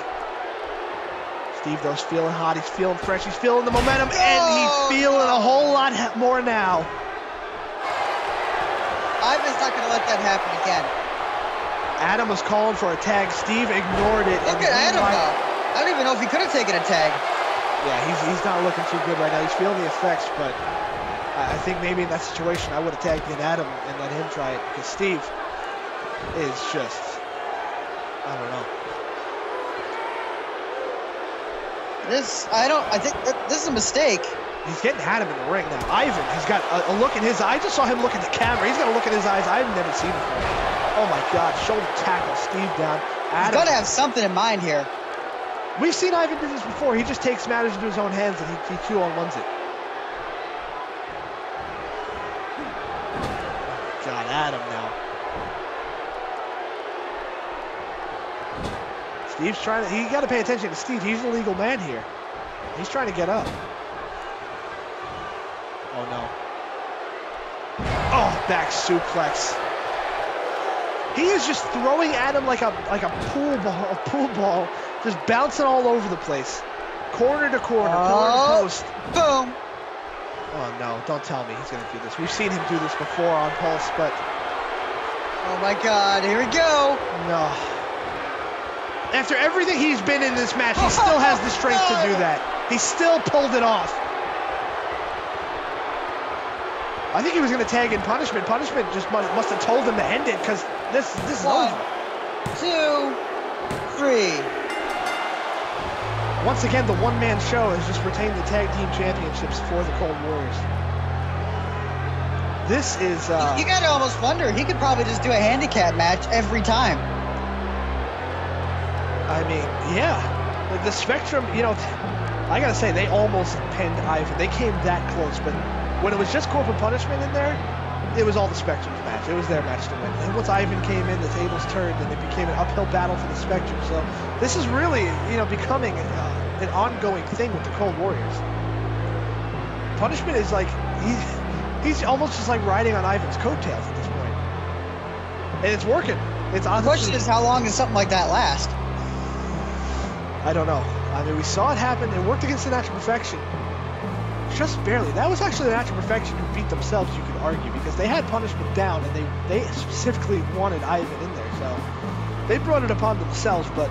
Steve, though, is feeling hot. He's feeling fresh. He's feeling the momentum, no! and he's feeling a whole lot more now. Ivan's not going to let that happen again. Adam was calling for a tag. Steve ignored it. Look at Adam, might... though. I don't even know if he could have taken a tag. Yeah, he's, he's not looking too good right now. He's feeling the effects, but I think maybe in that situation, I would have tagged in Adam and let him try it, because Steve is just, I don't know. This, I don't, I think, that, this is a mistake. He's getting Adam in the ring now. Ivan, he's got a, a look in his eye. I just saw him look at the camera. He's got a look in his eyes I've never seen before. Oh my God, shoulder tackle, Steve down. Adam. He's got to have something in mind here. We've seen Ivan do this before. He just takes matters into his own hands and he, he two-on-ones it. God, Adam now. Steve's trying to, he got to pay attention to Steve. He's the legal man here. He's trying to get up. Oh no. Oh, back suplex. He is just throwing at him like a like a pool ball, a pool ball, just bouncing all over the place, corner to corner, oh, corner to post. Boom. Oh no! Don't tell me he's gonna do this. We've seen him do this before on Pulse, but. Oh my God! Here we go. No. After everything he's been in this match, he still has the strength to do that. He still pulled it off. I think he was going to tag in Punishment. Punishment just must, must have told him to end it, because this, this One, is over. two, three. Once again, the one-man show has just retained the tag team championships for the Cold Warriors. This is... Uh, you got to almost wonder. He could probably just do a handicap match every time. I mean, yeah, the Spectrum, you know, I gotta say, they almost pinned Ivan. They came that close, but when it was just Corporal Punishment in there, it was all the Spectrum's match. It was their match to win. And once Ivan came in, the tables turned, and it became an uphill battle for the Spectrum. So this is really, you know, becoming uh, an ongoing thing with the Cold Warriors. Punishment is like, he's, he's almost just like riding on Ivan's coattails at this point. And it's working. It's honestly, the question is, how long does something like that last? I don't know. I mean, we saw it happen. It worked against the Natural Perfection. Just barely. That was actually the Natural Perfection who beat themselves, you could argue, because they had Punishment down, and they, they specifically wanted Ivan in there, so they brought it upon themselves, but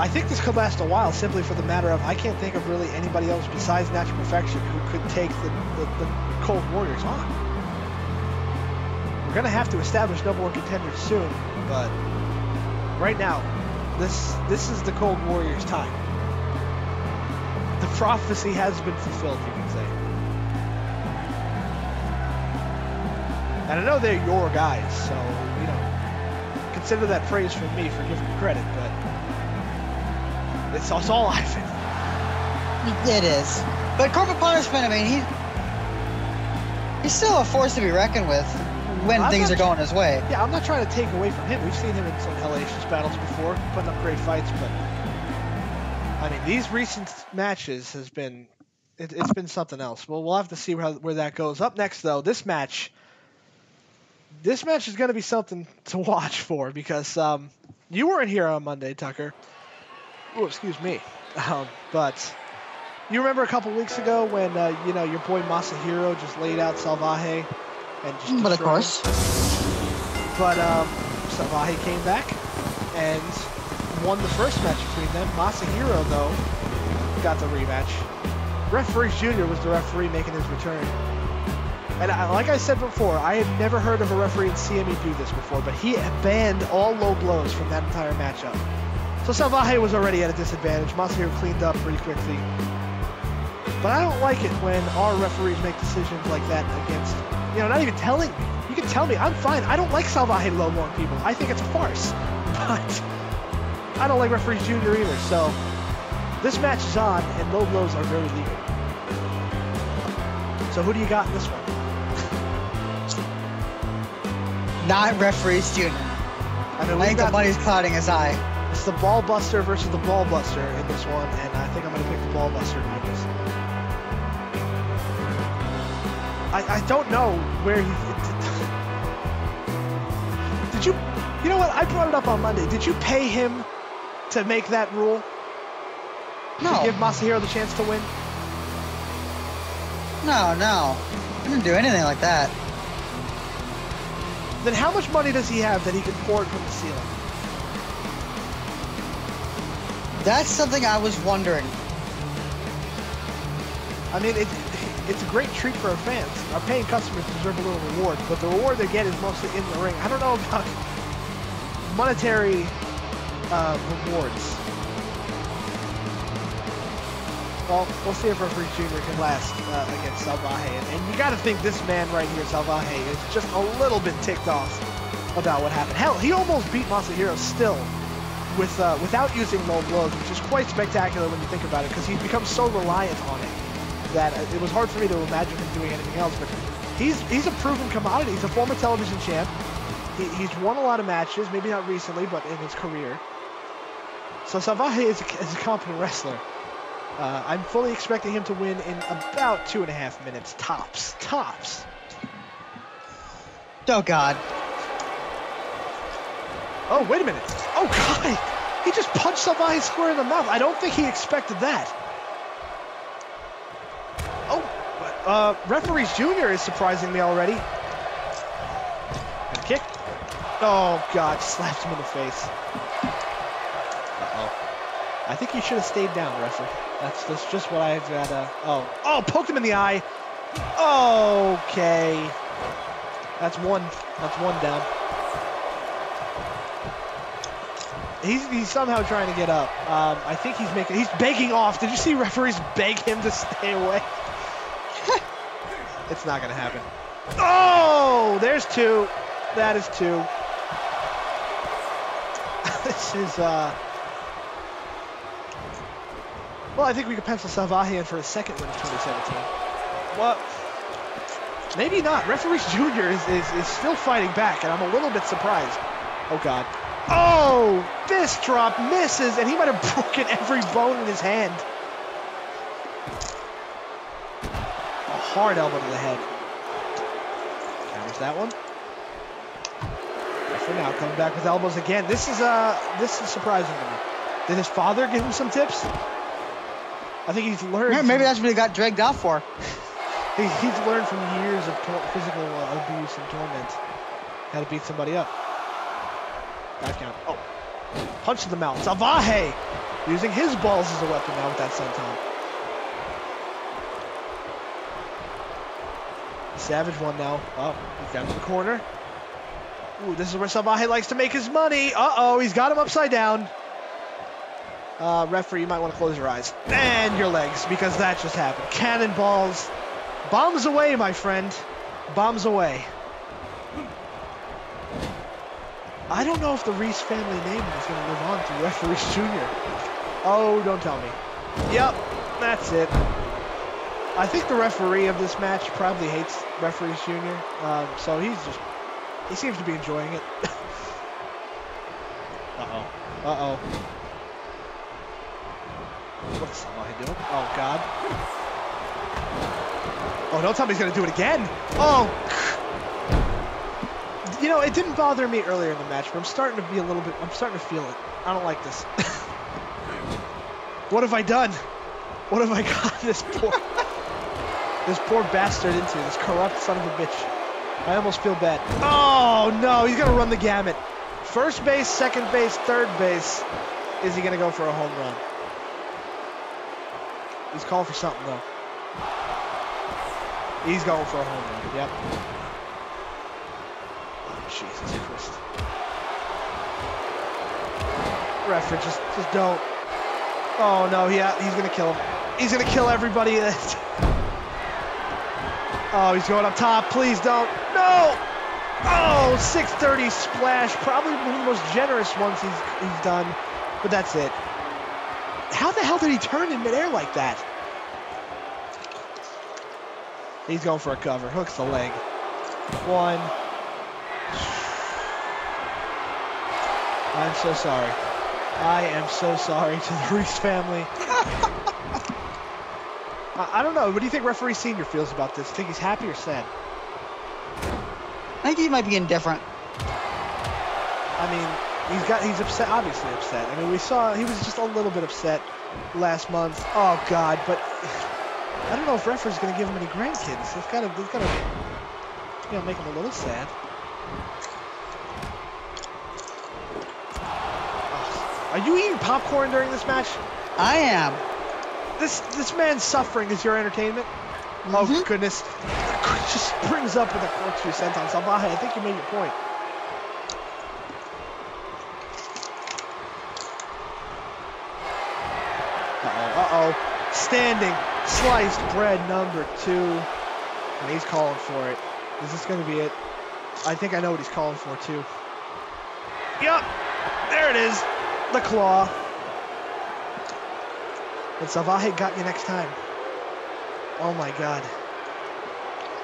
I think this could last a while, simply for the matter of I can't think of really anybody else besides Natural Perfection who could take the, the, the Cold Warriors on. We're going to have to establish number one contenders soon, but right now, This this is the Cold Warriors' time. The prophecy has been fulfilled, you can say. And I know they're your guys, so, you know, consider that praise from me for giving credit, but it's, it's all I feel. It is. But Corporal Punishment, I mean, he he's still a force to be reckoned with. When I'm things are going his way. Yeah, I'm not trying to take away from him. We've seen him in some hellacious battles before, putting up great fights, but I mean, these recent matches has been it, it's been something else. Well, we'll have to see how, where that goes. Up next, though, this match. This match is going to be something to watch for because um, you weren't here on Monday, Tucker. Oh, excuse me. Um, but you remember a couple weeks ago when uh, you know your boy Masahiro just laid out Salvaje and just but of course. Him. But um, Salvaje came back and won the first match between them. Masahiro, though, got the rematch. Referees Junior was the referee making his return. And I, like I said before, I had never heard of a referee in C M E do this before, but he banned all low blows from that entire matchup. So Salvaje was already at a disadvantage. Masahiro cleaned up pretty quickly. But I don't like it when our referees make decisions like that against, you know, not even telling me. You can tell me, I'm fine. I don't like Salvaje Lobo on people. I think it's a farce. But I don't like Referees Junior either, so this match is on, and low blows are very legal. So who do you got in this one? Not Referees Junior. I mean, I think the money's clouding his eye. It's the ball buster versus the ball buster in this one, and I think I'm going to pick the ball buster to win this. I, I don't know where he... Did, did you... You know what? I brought it up on Monday. Did you pay him to make that rule? No. To give Masahiro the chance to win? No, no. I didn't do anything like that. Then how much money does he have that he can pour from the ceiling? That's something I was wondering. I mean, it, it's a great treat for our fans. Our paying customers deserve a little reward, but the reward they get is mostly in the ring. I don't know about monetary uh, rewards. Well, we'll see if Referee Junior can last uh, against Salvaje. And, and you got to think this man right here, Salvaje, is just a little bit ticked off about what happened. Hell, he almost beat Masahiro still with uh, without using low blows, which is quite spectacular when you think about it, because he's become so reliant on it that it was hard for me to imagine him doing anything else. But he's, he's a proven commodity. He's a former television champ. He, he's won a lot of matches, maybe not recently, but in his career. So Salvaje is a, is a competent wrestler. Uh, I'm fully expecting him to win in about two and a half minutes, tops, tops. Oh, God. Oh, wait a minute. Oh, God. He just punched Salvaje square in the mouth. I don't think he expected that. Oh, uh, Referees Junior is surprising me already. Kick. Oh, God, slaps him in the face. Uh-oh. I think you should have stayed down, referee. That's, that's just what I've got. Uh, oh. Oh, poked him in the eye. Okay. That's one. That's one down. He's, he's somehow trying to get up. Um, I think he's making... He's begging off. Did you see referees beg him to stay away? It's not going to happen. Oh, there's two. That is two. This is, uh... well, I think we could pencil Salvaje in for a second win in twenty seventeen. Well, maybe not. Referees Junior is, is, is still fighting back, and I'm a little bit surprised. Oh, God. Oh! Fist drop misses, and he might have broken every bone in his hand. A hard elbow to the head. Counters that one. For now, coming back with elbows again. This is uh, this is surprising to me. Did his father give him some tips? I think he's learned. Yeah, maybe that's what he got dragged out for. he, he's learned from years of physical uh, abuse and torment how to beat somebody up. Back down. Oh, punch to the mouth. Salvaje using his balls as a weapon now with that senton. Savage one now. Oh, he's down to the corner. Ooh, this is where Salvaje likes to make his money. Uh-oh, he's got him upside down. Uh, referee, you might want to close your eyes. And your legs, because that just happened. Cannonballs. Bombs away, my friend. Bombs away. I don't know if the Reese family name is going to live on through Referees Junior Oh, don't tell me. Yep, that's it. I think the referee of this match probably hates Referees Junior Um, so he's just... He seems to be enjoying it. Uh-oh. Uh-oh. What's Salvaje doing? Oh, God. Oh, don't tell me he's going to do it again. Oh. You know, it didn't bother me earlier in the match, but I'm starting to be a little bit... I'm starting to feel it. I don't like this. What have I done? What have I gotten this poor... this poor bastard into? This corrupt son of a bitch. I almost feel bad. Oh, no. He's going to run the gamut. First base, second base, third base. Is he going to go for a home run? He's calling for something, though. He's going for a home run. Yep. Oh, Jesus Christ. Referee, just, just don't. Oh, no. Yeah, he's going to kill him. He's going to kill everybody. Oh, he's going up top. Please don't. No. Oh, six thirty splash. Probably one of the most generous ones he's, he's done. But that's it. How the hell did he turn in midair like that? He's going for a cover. Hooks the leg. One. I'm so sorry. I am so sorry to the Reese family. I, I don't know. What do you think Referee Senior feels about this? Think he's happy or sad? I think he might be indifferent. I mean, he's got he's upset, obviously upset. I mean, we saw he was just a little bit upset last month. Oh God, but I don't know if Referee's going to give him any grandkids. It's got to, it's got to, you know, make him a little sad. Oh. Are you eating popcorn during this match? I am. This this man's suffering is your entertainment. Mm-hmm. Oh goodness! It just springs up with a corkscrew senton. Salvaje, I think you made your point. Uh-oh. Uh-oh. Standing. Sliced bread number two, and he's calling for it. Is this going to be it? I think I know what he's calling for, too. Yup, there it is, the claw. And Salvaje got you next time. Oh, my God.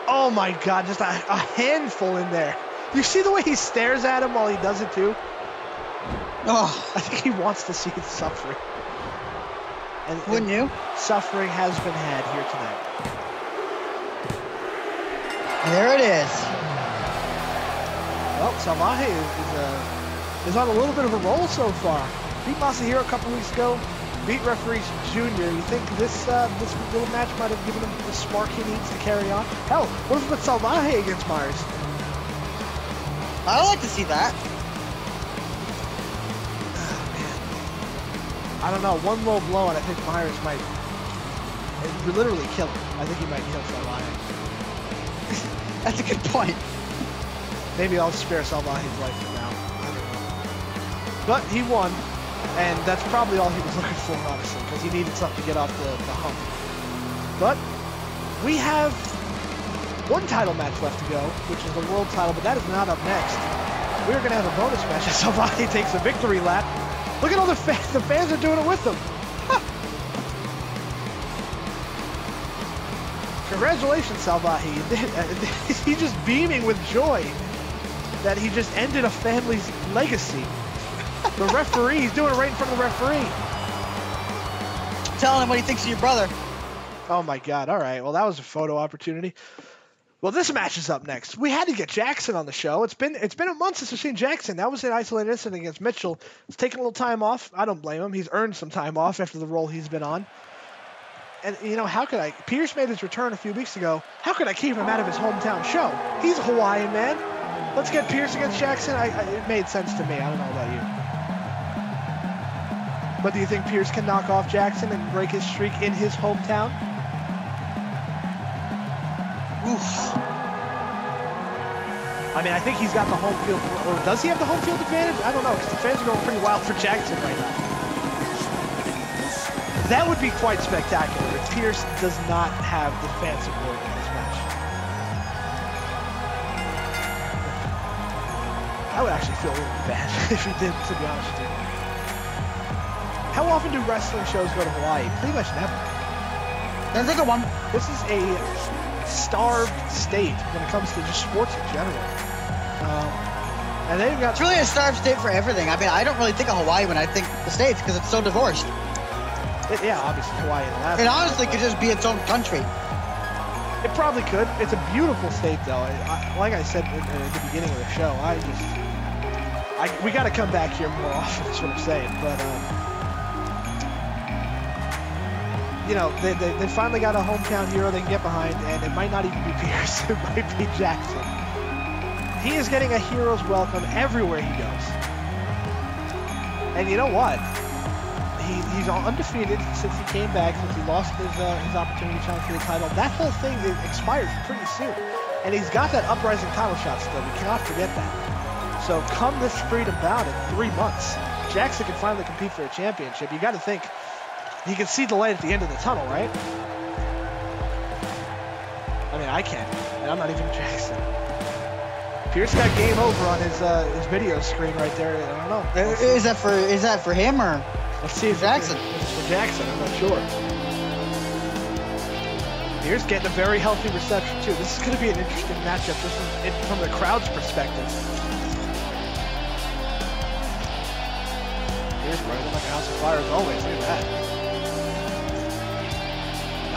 Oh, my God, just a, a handful in there. You see the way he stares at him while he does it, too? Oh, I think he wants to see it suffering. And, Wouldn't and you? Suffering has been had here tonight. There it is. Well, Salvaje is, is, uh, is on a little bit of a roll so far. Beat Masahiro a couple weeks ago. Beat Referees Junior You think this uh, this little match might have given him the spark he needs to carry on? Hell, what if we put Salvaje against Myers? I'd like to see that. I don't know, one low blow, and I think Myers might literally kill him. I think he might kill Salvaje. That's a good point. Maybe I'll spare Salvaje's life for now. I don't know. But he won, and that's probably all he was looking for, honestly, because he needed something to get off the, the hump. But we have one title match left to go, which is the world title, but that is not up next. We're going to have a bonus match as Salvaje takes a victory lap. Look at all the fans. The fans are doing it with them. Congratulations, Salvaje. He's just beaming with joy that he just ended a family's legacy. The referee, he's doing it right in front of the referee. Telling him what he thinks of your brother. Oh, my God. All right. Well, that was a photo opportunity. Well, this match is up next. We had to get Jackson on the show. It's been it's been a month since we've seen Jackson. That was an isolated incident against Mitchell. He's taking a little time off. I don't blame him. He's earned some time off after the role he's been on. And, you know, how could I? Pierce made his return a few weeks ago. How could I keep him out of his hometown show? He's a Hawaiian man. Let's get Pierce against Jackson. I, I, it made sense to me. I don't know about you. But do you think Pierce can knock off Jackson and break his streak in his hometown? Oof. I mean, I think he's got the home field, or does he have the home field advantage? I don't know, because the fans are going pretty wild for Jackson right now. That would be quite spectacular if Pierce does not have the fan support in this match. I would actually feel really bad if he did, to be honest with you. How often do wrestling shows go to Hawaii? Pretty much never. That's a good one. This is a starved state when it comes to just sports in general. Um, and they've got... It's really a starved state for everything. I mean, I don't really think of Hawaii when I think the States because it's so divorced. It, yeah, obviously Hawaii and Alaska. It honestly could just be its own country. It probably could. It's a beautiful state, though. I, I, like I said at, at the beginning of the show, I just, I, we got to come back here more often. That's what I'm saying. But um, you know, they, they they finally got a hometown hero they can get behind, and it might not even be Pierce. It might be Jackson. He is getting a hero's welcome everywhere he goes. And you know what? He, he's all undefeated since he came back, since he lost his, uh, his opportunity to challenge for the title. That whole thing expires pretty soon. And he's got that uprising title shot still. We cannot forget that. So come this Freedom Bound in three months, Jackson can finally compete for a championship. You got to think, you can see the light at the end of the tunnel, right? I mean, I can, and I'm not even Jackson. Pierce got game over on his uh, his video screen right there. I don't know. Is that for is that for him or? Let's see if Jackson. It's for Jackson, I'm not sure. Pierce getting a very healthy reception, too. This is going to be an interesting matchup just from, it, from the crowd's perspective. Pierce running like a house of fire as always. Look at that.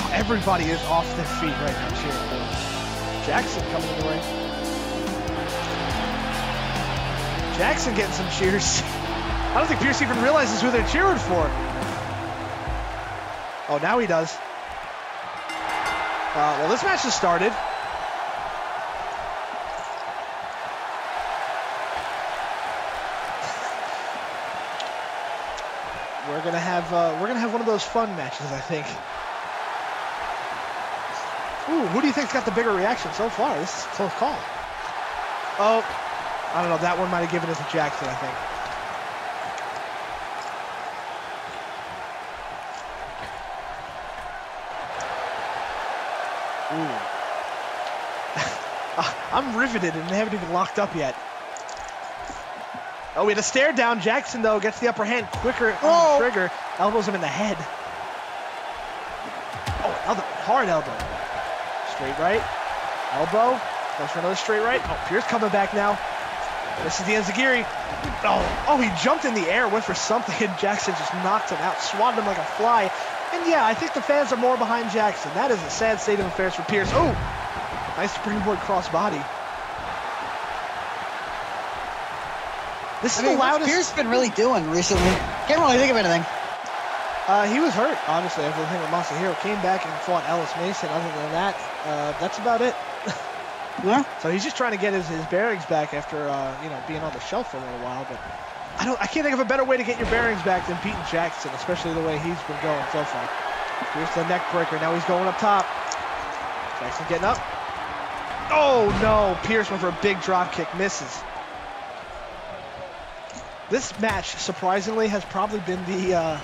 Now everybody is off their feet right now cheering for him. Jackson coming in the ring. Jackson getting some cheers. I don't think Pierce even realizes who they're cheering for. Oh, now he does. Uh, well, this match has started. We're gonna have uh, we're gonna have one of those fun matches, I think. Ooh, who do you think's got the bigger reaction so far? This is a close call. Oh, I don't know. That one might have given it to Jackson, I think. I'm riveted and they haven't even locked up yet. Oh, we had a stare down. Jackson, though, gets the upper hand quicker on oh. the trigger. Elbows him in the head. Oh, elbow, hard elbow. Straight right. Elbow. Goes for another straight right. Oh, Pierce coming back now. This is the Enzigiri. Oh, oh, he jumped in the air, went for something, and Jackson just knocked him out, swatted him like a fly. And yeah, I think the fans are more behind Jackson. That is a sad state of affairs for Pierce. Oh, nice springboard crossbody. This is I mean, the loudest. What's Pierce been really doing recently? Can't really think of anything. Uh, he was hurt, honestly. After the thing with Masahiro, came back and fought Ellis Mason. Other than that, uh, that's about it. Yeah. So he's just trying to get his, his bearings back after uh, you know, being on the shelf for a little while, but. I don't. I can't think of a better way to get your bearings back than beating Jackson, especially the way he's been going so far. Here's the neck breaker. Now he's going up top. Jackson getting up. Oh, no. Pierce went for a big drop kick. Misses. This match, surprisingly, has probably been the uh,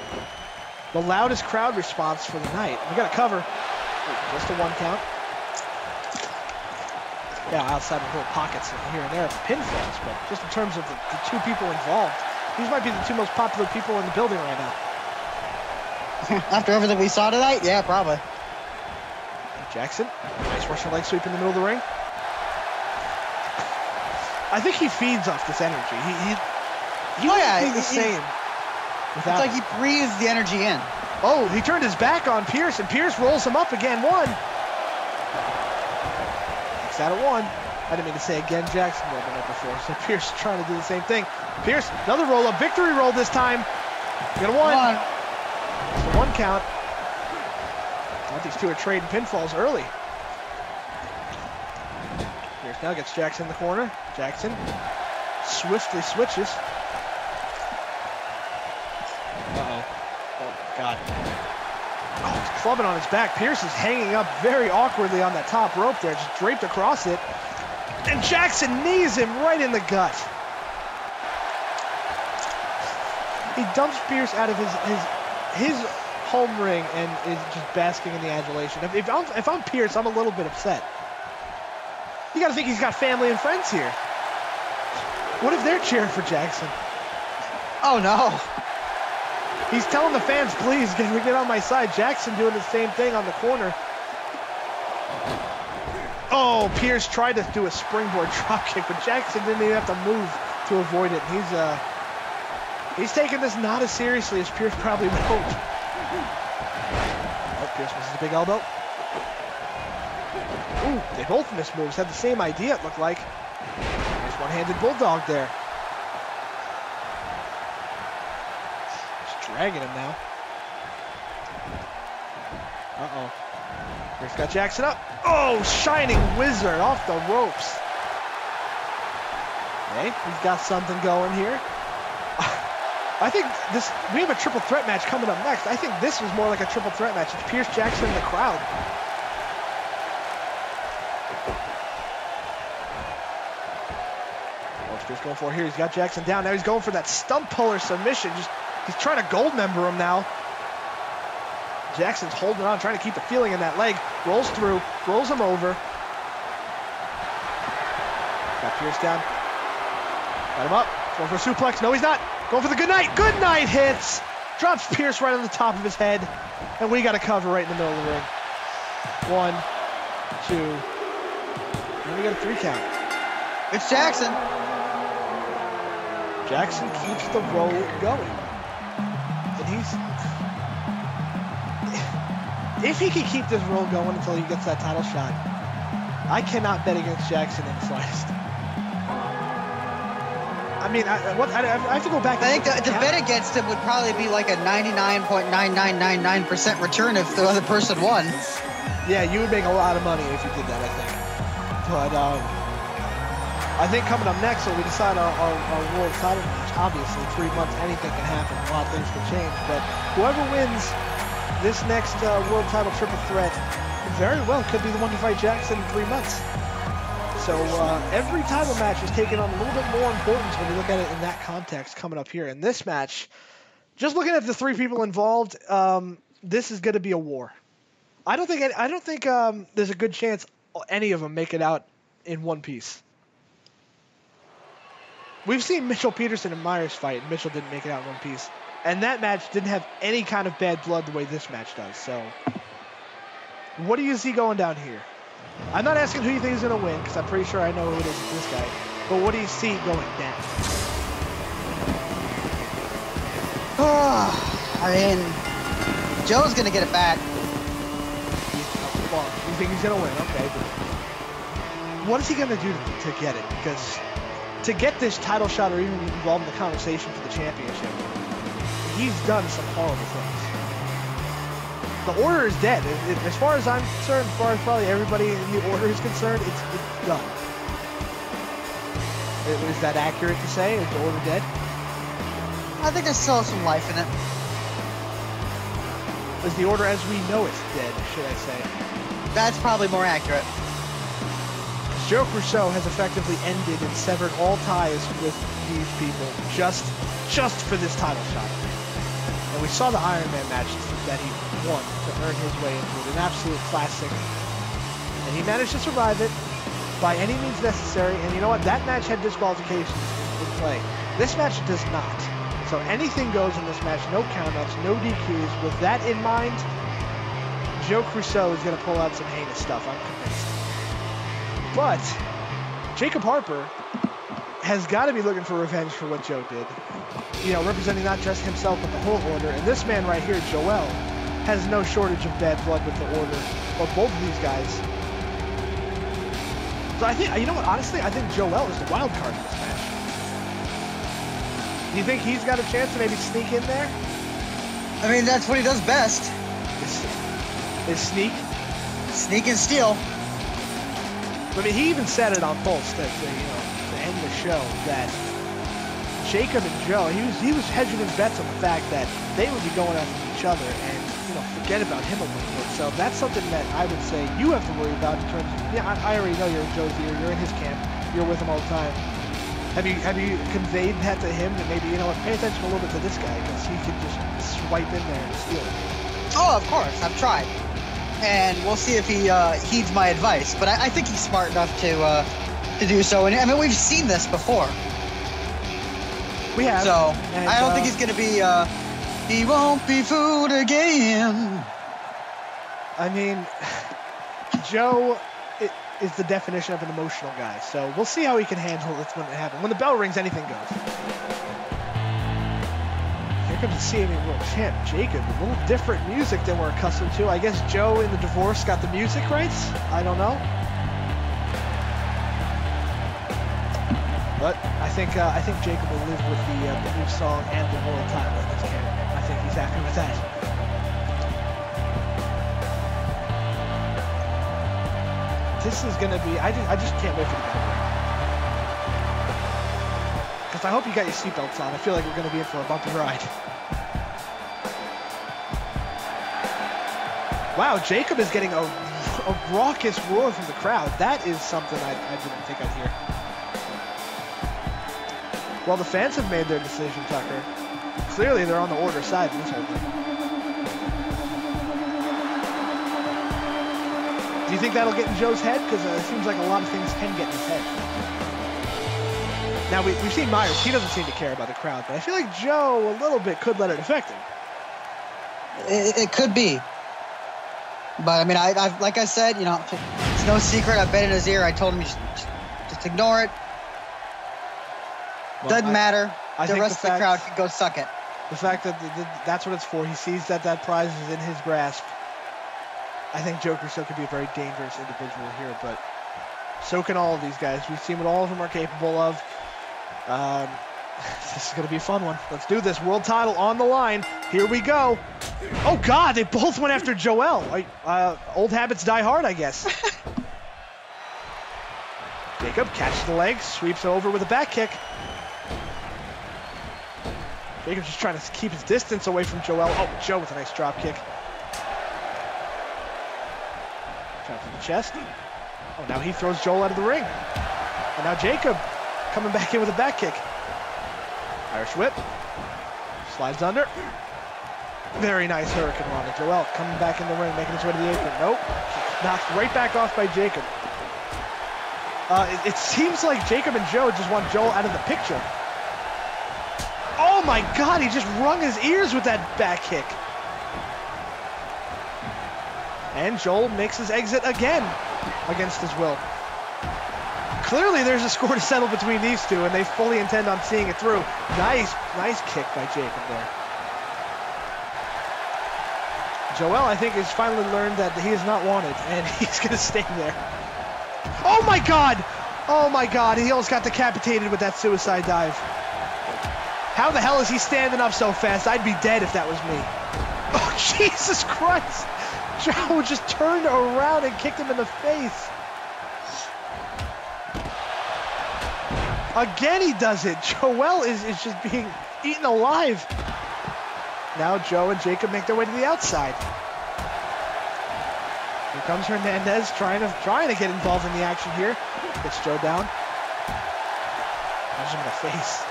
the loudest crowd response for the night. We got a cover. Ooh, just a one count. Yeah, outside of little pockets here and there of pinfalls, but just in terms of the, the two people involved, these might be the two most popular people in the building right now. After everything we saw tonight, yeah, probably. Jackson, nice Russian leg sweep in the middle of the ring. I think he feeds off this energy. He, he, he oh, yeah, be the he, same. It's like him. He breathes the energy in. Oh, he turned his back on Pierce, and Pierce rolls him up again. One. Out of one. I didn't mean to say again, Jackson rolled it up before, so Pierce trying to do the same thing. Pierce, another roll up, victory roll this time. Got a one. One. It's a one count. Well, these two are trading pinfalls early. Pierce now gets Jackson in the corner. Jackson swiftly switches. Uh-oh. Oh, God. Oh, he's clubbing on his back. Pierce is hanging up very awkwardly on that top rope there, just draped across it. And Jackson knees him right in the gut. He dumps Pierce out of his his, his home ring and is just basking in the adulation. If, if, I'm, if I'm Pierce, I'm a little bit upset. You got to think he's got family and friends here. What if they're cheering for Jackson? Oh, no. He's telling the fans, please, get, get on my side. Jackson doing the same thing on the corner. Oh, Pierce tried to do a springboard dropkick, but Jackson didn't even have to move to avoid it. He's uh, he's taking this not as seriously as Pierce probably would hope. Oh, Pierce misses a big elbow. Ooh, they both missed moves. Had the same idea, it looked like. Nice one-handed bulldog there. Just dragging him now. Uh-oh. He's got Jackson up. Oh, Shining Wizard off the ropes. Okay, we've got something going here. I think this, we have a triple threat match coming up next. I think this was more like a triple threat match. It's Pierce, Jackson, and the crowd. What's Pierce going for here? He's got Jackson down. Now he's going for that stump puller submission. Just, he's trying to gold member him now. Jackson's holding on, trying to keep the feeling in that leg. Rolls through, rolls him over. Got Pierce down. Got him up. Going for a suplex. No, he's not. Going for the good night. Good night hits. Drops Pierce right on the top of his head. And we got a cover right in the middle of the ring. One, two, and we got a three count. It's Jackson. Jackson keeps the roll going. And he's... If he can keep this roll going until he gets that title shot, I cannot bet against Jackson in the slightest. I mean, I, what, I, I have to go back. I think the, the bet against him would probably be like a ninety-nine point nine nine nine nine percent return if the other person won. Yeah, you would make a lot of money if you did that, I think. But um, I think coming up next, when we decide our, our, our world title match, obviously, three months, anything can happen. A lot of things can change. But whoever wins this next uh, world title triple threat very well could be the one to fight Jackson in three months. So uh, every title match is taking on a little bit more importance when you look at it in that context coming up here. In this match, just looking at the three people involved, um, this is going to be a war. I don't think I don't think um, there's a good chance any of them make it out in one piece. We've seen Mitchell Peterson and Myers fight, and Mitchell didn't make it out in one piece. And that match didn't have any kind of bad blood the way this match does. So what do you see going down here? I'm not asking who you think is going to win, because I'm pretty sure I know who it is with this guy. But what do you see going down? Oh, I mean, Joe's going to get it back. Well, you think he's going to win, okay. But what is he going to do to get it? Because to get this title shot or even be involved in the conversation for the championship, he's done some horrible things. The Order is dead. It, it, as far as I'm concerned, as far as probably everybody in the Order is concerned, it's, it's done. It, is that accurate to say? Is the Order dead? I think I saw some life in it. Is the Order as we know it's dead, should I say? That's probably more accurate. Joe Crusoe has effectively ended and severed all ties with these people just, just for this title shot. And we saw the Iron Man match that he won to earn his way into it, an absolute classic. And he managed to survive it by any means necessary. And you know what? That match had disqualifications in play. This match does not. So anything goes in this match. No countouts, no D Qs. With that in mind, Joe Crusoe is going to pull out some heinous stuff, I'm convinced. But Jacob Harper has got to be looking for revenge for what Joe did. You know, representing not just himself, but the whole Order. And this man right here, Joelle, has no shortage of bad blood with the Order, or both of these guys. So I think, you know what, honestly, I think Joelle is the wild card in this match. Do you think he's got a chance to maybe sneak in there? I mean, that's what he does best. Is sneak? Sneak and steal. I mean, he even said it on Pulse, that, you know, to end the show, that Jacob and Joe, he was, he was hedging his bets on the fact that they would be going after each other and, you know, forget about him a little bit. So that's something that I would say you have to worry about in terms of, yeah, I, I already know you're in Joe's ear, you're in his camp, you're with him all the time. Have you have you conveyed that to him that maybe, you know what, pay attention a little bit to this guy because he could just swipe in there and steal it? Oh, of course, I've tried. And we'll see if he uh, heeds my advice. But I, I think he's smart enough to, uh, to do so. And I mean, we've seen this before. We have. So and, I don't uh, think he's going to be... Uh, He won't be fooled again. I mean, Joe is the definition of an emotional guy, so we'll see how he can handle this when it happens. When the bell rings, anything goes. Here comes the C M E World Champ, Jacob. A little different music than we're accustomed to. I guess Joe in the divorce got the music rights. I don't know. I think uh, I think Jacob will live with the uh, the new song and the world title in this game. I think he's happy with that. This is gonna be. I just I just can't wait for the comeback. Cause I hope you got your seatbelts on. I feel like we're gonna be in for a bumpy ride. Wow, Jacob is getting a, a raucous roar from the crowd. That is something I, I didn't think I'd hear. Well, the fans have made their decision, Tucker. Clearly, they're on the Order side in this whole thing. Do you think that'll get in Joe's head? Because uh, it seems like a lot of things can get in his head. Now, we, we've seen Myers. He doesn't seem to care about the crowd, but I feel like Joe, a little bit, could let it affect him. It, it could be. But I mean, I, I've, like I said, you know, it's no secret. I've been in his ear. I told him just, just ignore it. Well, doesn't I, matter. I the rest the fact, of the crowd can go suck it. The fact that the, the, that's what it's for. He sees that that prize is in his grasp. I think Joe Crusoe could be a very dangerous individual here, but so can all of these guys. We've seen what all of them are capable of. Um, this is going to be a fun one. Let's do this. World title on the line. Here we go. Oh, God, they both went after Joelle. Uh, old habits die hard, I guess. Jacob catches the leg, sweeps over with a back kick. Jacob's just trying to keep his distance away from Joelle. Oh, Joe with a nice drop kick. Drop to the chest. Oh, now he throws Joel out of the ring. And now Jacob coming back in with a back kick. Irish whip. Slides under. Very nice hurricane run. Joelle coming back in the ring, making his way to the apron. Nope. Knocked right back off by Jacob. Uh, it, it seems like Jacob and Joe just want Joel out of the picture. Oh my God, he just wrung his ears with that back kick. And Joel makes his exit again against his will. Clearly there's a score to settle between these two and they fully intend on seeing it through. Nice, nice kick by Jacob there. Joelle, I think, has finally learned that he is not wanted and he's gonna stay there. Oh my God! Oh my God, he almost got decapitated with that suicide dive. How the hell is he standing up so fast? I'd be dead if that was me. Oh, Jesus Christ! Joe just turned around and kicked him in the face. Again he does it. Joelle is, is just being eaten alive. Now Joe and Jacob make their way to the outside. Here comes Hernandez trying to, trying to get involved in the action here. Gets Joe down. Punch him in the face.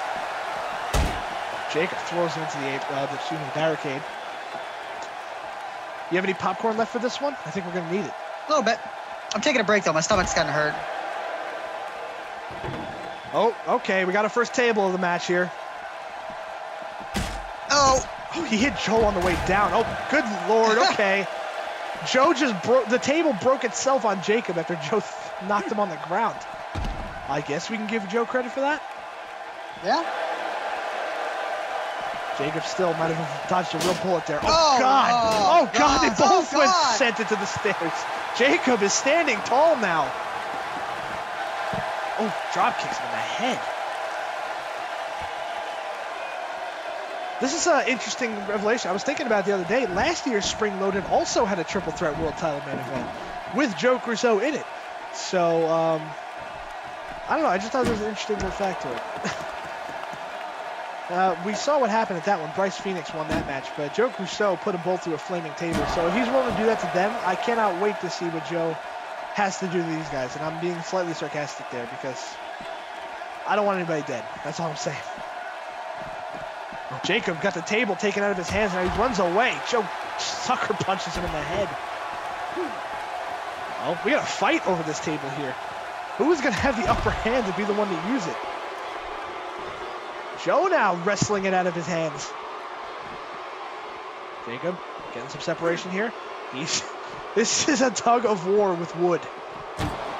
Jacob throws him into the, uh, the, excuse me, the barricade. You have any popcorn left for this one? I think we're going to need it. A little bit. I'm taking a break, though. My stomach's gotten hurt. Oh, okay. We got a first table of the match here. Oh. Oh, he hit Joe on the way down. Oh, good Lord. Okay. Joe just broke. The table broke itself on Jacob after Joe knocked him on the ground. I guess we can give Joe credit for that. Yeah. Jacob still might have dodged a real bullet there. Oh, oh God. Oh, oh God. God. They both oh, went God. sent it to the stairs. Jacob is standing tall now. Oh, drop kicks on the head. This is an interesting revelation. I was thinking about it the other day. Last year's Spring Loaded also had a triple threat world title main event with Joe Crusoe in it. So, um, I don't know. I just thought there was an interesting little fact to it. Uh, we saw what happened at that one. Bryce Phoenix won that match, but Joe Crusoe put them both through a flaming table. So if he's willing to do that to them, I cannot wait to see what Joe has to do to these guys. And I'm being slightly sarcastic there because I don't want anybody dead. That's all I'm saying. Jacob got the table taken out of his hands, and he runs away. Joe sucker punches him in the head. Oh, we got a fight over this table here. Who's going to have the upper hand to be the one to use it? Joe now wrestling it out of his hands. Jacob getting some separation here. He's, this is a tug of war with wood.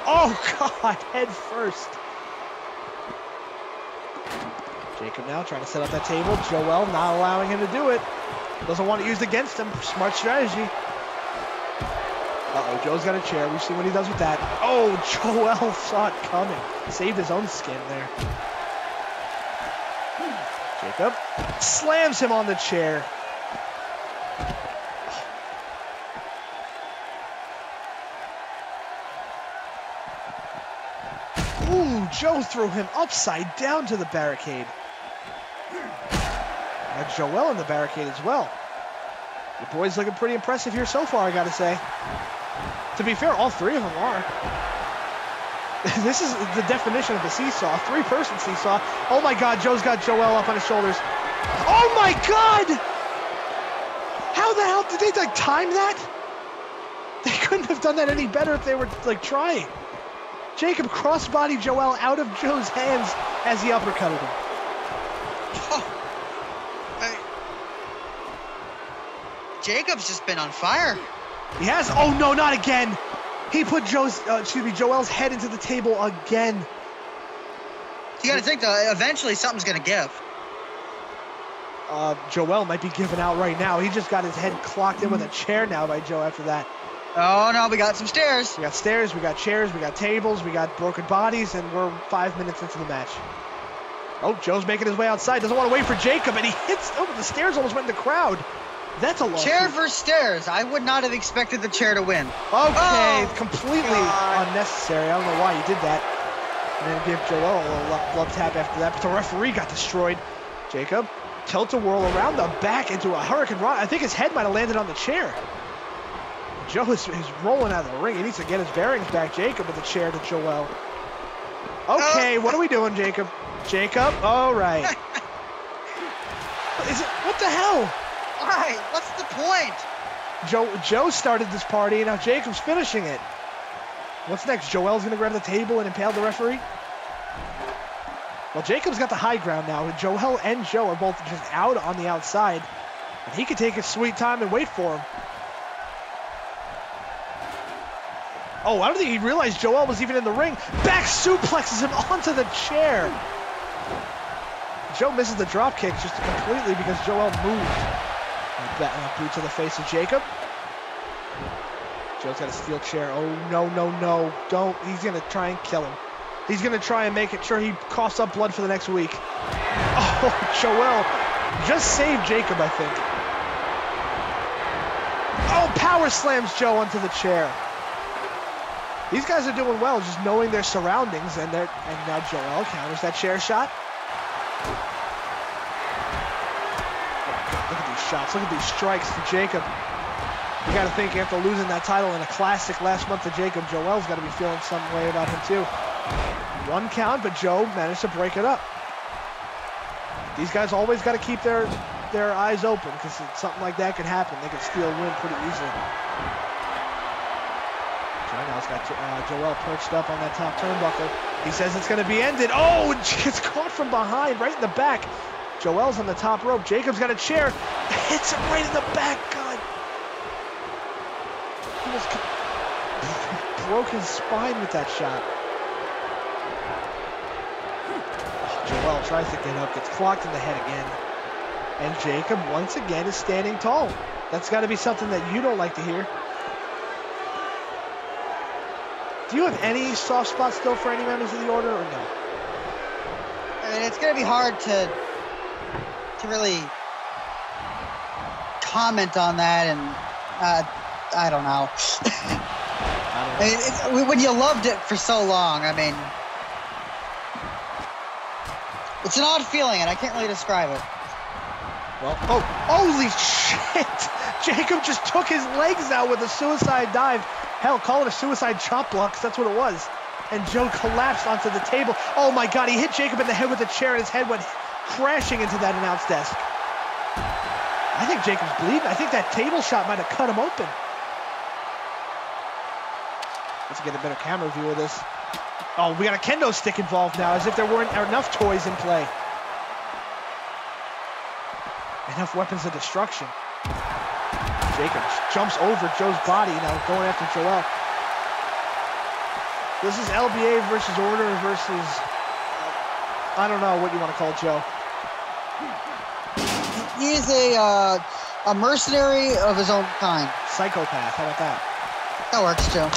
Oh God, head first. Jacob now trying to set up that table. Joelle not allowing him to do it. Doesn't want it used against him. Smart strategy. Uh-oh, Joe's got a chair. We've seen what he does with that. Oh, Joelle saw it coming. Saved his own skin there. Jacob slams him on the chair. Ooh, Joe threw him upside down to the barricade. And Joelle in the barricade as well. The boys looking pretty impressive here so far, I gotta say. To be fair, all three of them are. This is the definition of the seesaw, three-person seesaw. Oh my God, Joe's got Joelle up on his shoulders. Oh my God! How the hell did they like time that? They couldn't have done that any better if they were like trying. Jacob crossbody Joelle out of Joe's hands as he uppercutted him. Oh. I... Jacob's just been on fire. He has. Oh no, not again. He put Joe's, uh, excuse me, Joelle's head into the table again. You gotta think, though, eventually something's gonna give. Uh, Joelle might be giving out right now. He just got his head clocked in with a chair now by Joe after that. Oh, no, we got some stairs. We got stairs, we got chairs, we got tables, we got broken bodies, and we're five minutes into the match. Oh, Joe's making his way outside. Doesn't want to wait for Jacob, and he hits... Oh, the stairs almost went in the crowd. That's a lot. Chair versus stairs. I would not have expected the chair to win. Okay, oh, completely God. Unnecessary. I don't know why you did that. And then give Joelle a little love, love tap after that, but the referee got destroyed. Jacob, tilt-a-whirl around the back into a hurricane rod. I think his head might have landed on the chair. Joe is, is rolling out of the ring. He needs to get his bearings back. Jacob with the chair to Joelle. Okay, oh. What are we doing, Jacob? Jacob, all right. Is it, what the hell? Why? What's the point? Joe Joe started this party, and now Jacob's finishing it. What's next? Joelle's going to grab the table and impale the referee? Well, Jacob's got the high ground now, and Joelle and Joe are both just out on the outside, and he could take his sweet time and wait for him. Oh, I don't think he realized Joelle was even in the ring. Back suplexes him onto the chair. Joe misses the drop kick just completely because Joelle moved. That boot to the face of Jacob. Joe's got a steel chair. Oh, no, no, no. Don't. He's going to try and kill him. He's going to try and make it sure he coughs up blood for the next week. Oh, Joelle just saved Jacob, I think. Oh, power slams Joe onto the chair. These guys are doing well, just knowing their surroundings, and they're, and now Joelle counters that chair shot. Shots. Look at these strikes to Jacob. You got to think after losing that title in a classic last month to Jacob, Joelle's got to be feeling some way about him too. One count, but Joe managed to break it up. These guys always got to keep their their eyes open because something like that could happen. They could steal a win pretty easily. Joe now's got uh, Joelle perched up on that top turnbuckle. He says it's going to be ended. Oh, it's caught from behind, right in the back. Joelle's on the top rope. Jacob's got a chair. Hits him right in the back. God. He just broke his spine with that shot. Joelle tries to get up. Gets clocked in the head again. And Jacob, once again, is standing tall. That's got to be something that you don't like to hear. Do you have any soft spots still for any members of the Order or no? I mean, it's going to be hard to... to really comment on that, and uh, I don't know. I don't know. It, it, when you loved it for so long, I mean, it's an odd feeling, and I can't really describe it. Well, oh, holy shit! Jacob just took his legs out with a suicide dive. Hell, call it a suicide chop block, 'cause that's what it was. And Joe collapsed onto the table. Oh my God, he hit Jacob in the head with a chair, and his head went crashing into that announce desk. I think Jacob's bleeding. I think that table shot might have cut him open. Let's get a better camera view of this. Oh, we got a kendo stick involved now, as if there weren't enough toys in play. Enough weapons of destruction. Jacob jumps over Joe's body now, going after Joelle. This is L B A versus Order versus... I don't know what you want to call Joe. He's a uh, a mercenary of his own kind. Psychopath. How about that? That works, Joe.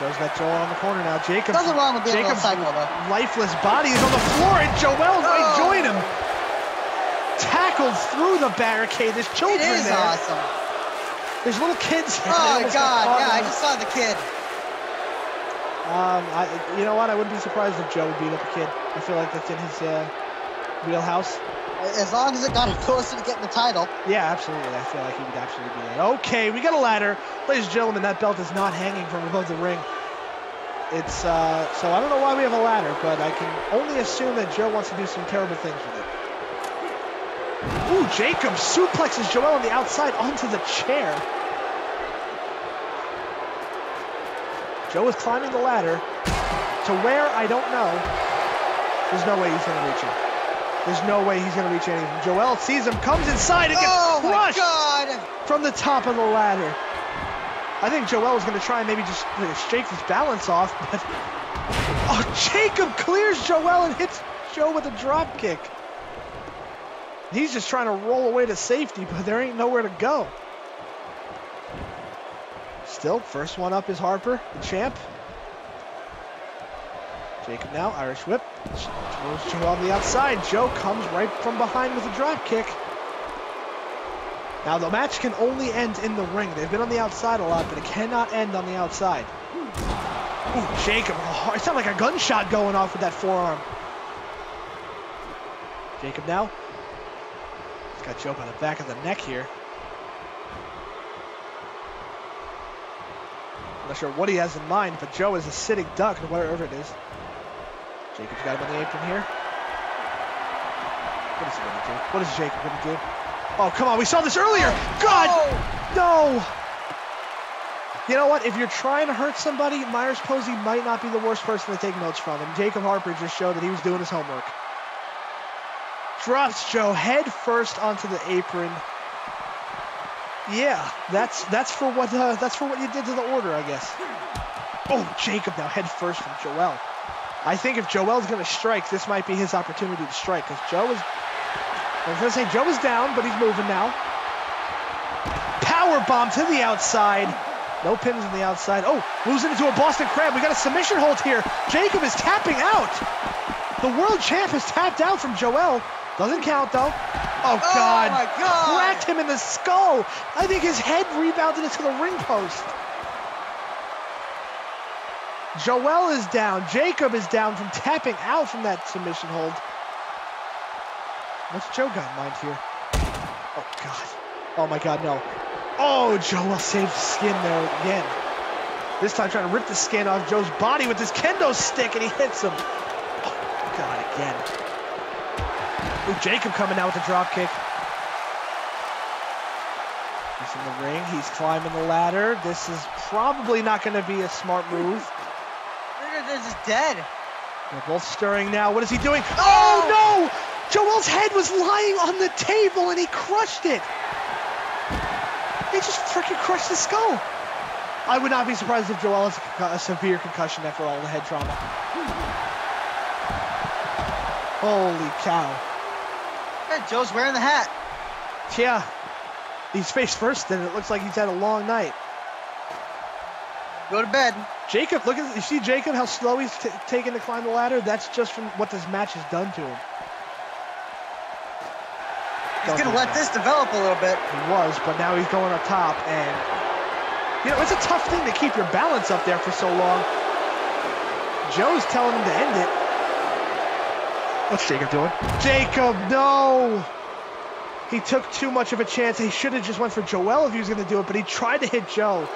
Joe's got Joelle on the corner now. Jacob. Nothing wrong with being Jacob's a psycho, though. Lifeless body is on the floor, and Joelle might oh. join him. tackled through the barricade. There's children there. It is there. Awesome. There's little kids. Oh, my God. Yeah, I just saw the kid. Um, I, you know what? I wouldn't be surprised if Joe would beat up a kid. I feel like that's in his uh, wheelhouse. As long as it got him closer to getting the title. Yeah, absolutely. I feel like he would absolutely do that. Okay, we got a ladder. Ladies and gentlemen, that belt is not hanging from above the ring. It's, uh, so I don't know why we have a ladder, but I can only assume that Joe wants to do some terrible things with it. Ooh, Jacob suplexes Joelle on the outside onto the chair. Joe is climbing the ladder to where, I don't know. There's no way he's going to reach him. There's no way he's going to reach anything. Joelle sees him, comes inside, and gets oh crushed my God. From the top of the ladder. I think Joelle was going to try and maybe just you know, shake his balance off, but... Oh, Jacob clears Joelle and hits Joe with a drop kick. He's just trying to roll away to safety, but there ain't nowhere to go. Still, first one up is Harper, the champ. Jacob now, Irish whip. Throws Joe on the outside. Joe comes right from behind with a drop kick. Now the match can only end in the ring. They've been on the outside a lot, but it cannot end on the outside. Ooh, Jacob, oh, it sounded like a gunshot going off with that forearm. Jacob now. He's got Joe by the back of the neck here. I'm not sure what he has in mind, but Joe is a sitting duck, or whatever it is. Jacob's got him on the apron here. What is he gonna do? What is Jacob gonna do? Oh, come on, we saw this earlier! God! No! You know what, if you're trying to hurt somebody, Myers Posey might not be the worst person to take notes from him. Jacob Harper just showed that he was doing his homework. Drops Joe head first onto the apron. Yeah, that's that's for what uh, that's for what you did to the order, I guess. Oh, Jacob now head first from Joelle. I think if Joelle's gonna strike, this might be his opportunity to strike, because Joe is... I was going to say, Joe is down, but he's moving now. Power bomb to the outside. No pins on the outside. Oh, losing into a Boston Crab. We got a submission hold here. Jacob is tapping out. The world champ has tapped out from Joelle. Doesn't count, though. Oh, God. Oh, my God. Cracked him in the skull. I think his head rebounded into the ring post. Joelle is down. Jacob is down from tapping out from that submission hold. What's Joe got in mind here? Oh, God. Oh, my God, no. Oh, Joelle saved skin there again. This time trying to rip the skin off Joe's body with his kendo stick, and he hits him. Oh, God, again. Ooh, Jacob coming out with a drop kick. He's in the ring. He's climbing the ladder. This is probably not going to be a smart move. They're just dead. They're both stirring now. What is he doing? Oh, no! Joelle's head was lying on the table and he crushed it. He just freaking crushed his skull. I would not be surprised if Joelle has a, a severe concussion after all the head trauma. Holy cow. Yeah, Joe's wearing the hat. Yeah. He's face first and it looks like he's had a long night. Go to bed. Jacob, look at, you see Jacob, how slow he's t taking to climb the ladder? That's just from what this match has done to him. He's going to let this develop a little bit. He was, but now he's going up top, and you know, it's a tough thing to keep your balance up there for so long. Joe's telling him to end it. What's Jacob doing? Jacob, no! He took too much of a chance. He should have just went for Joelle if he was going to do it, but he tried to hit Joe.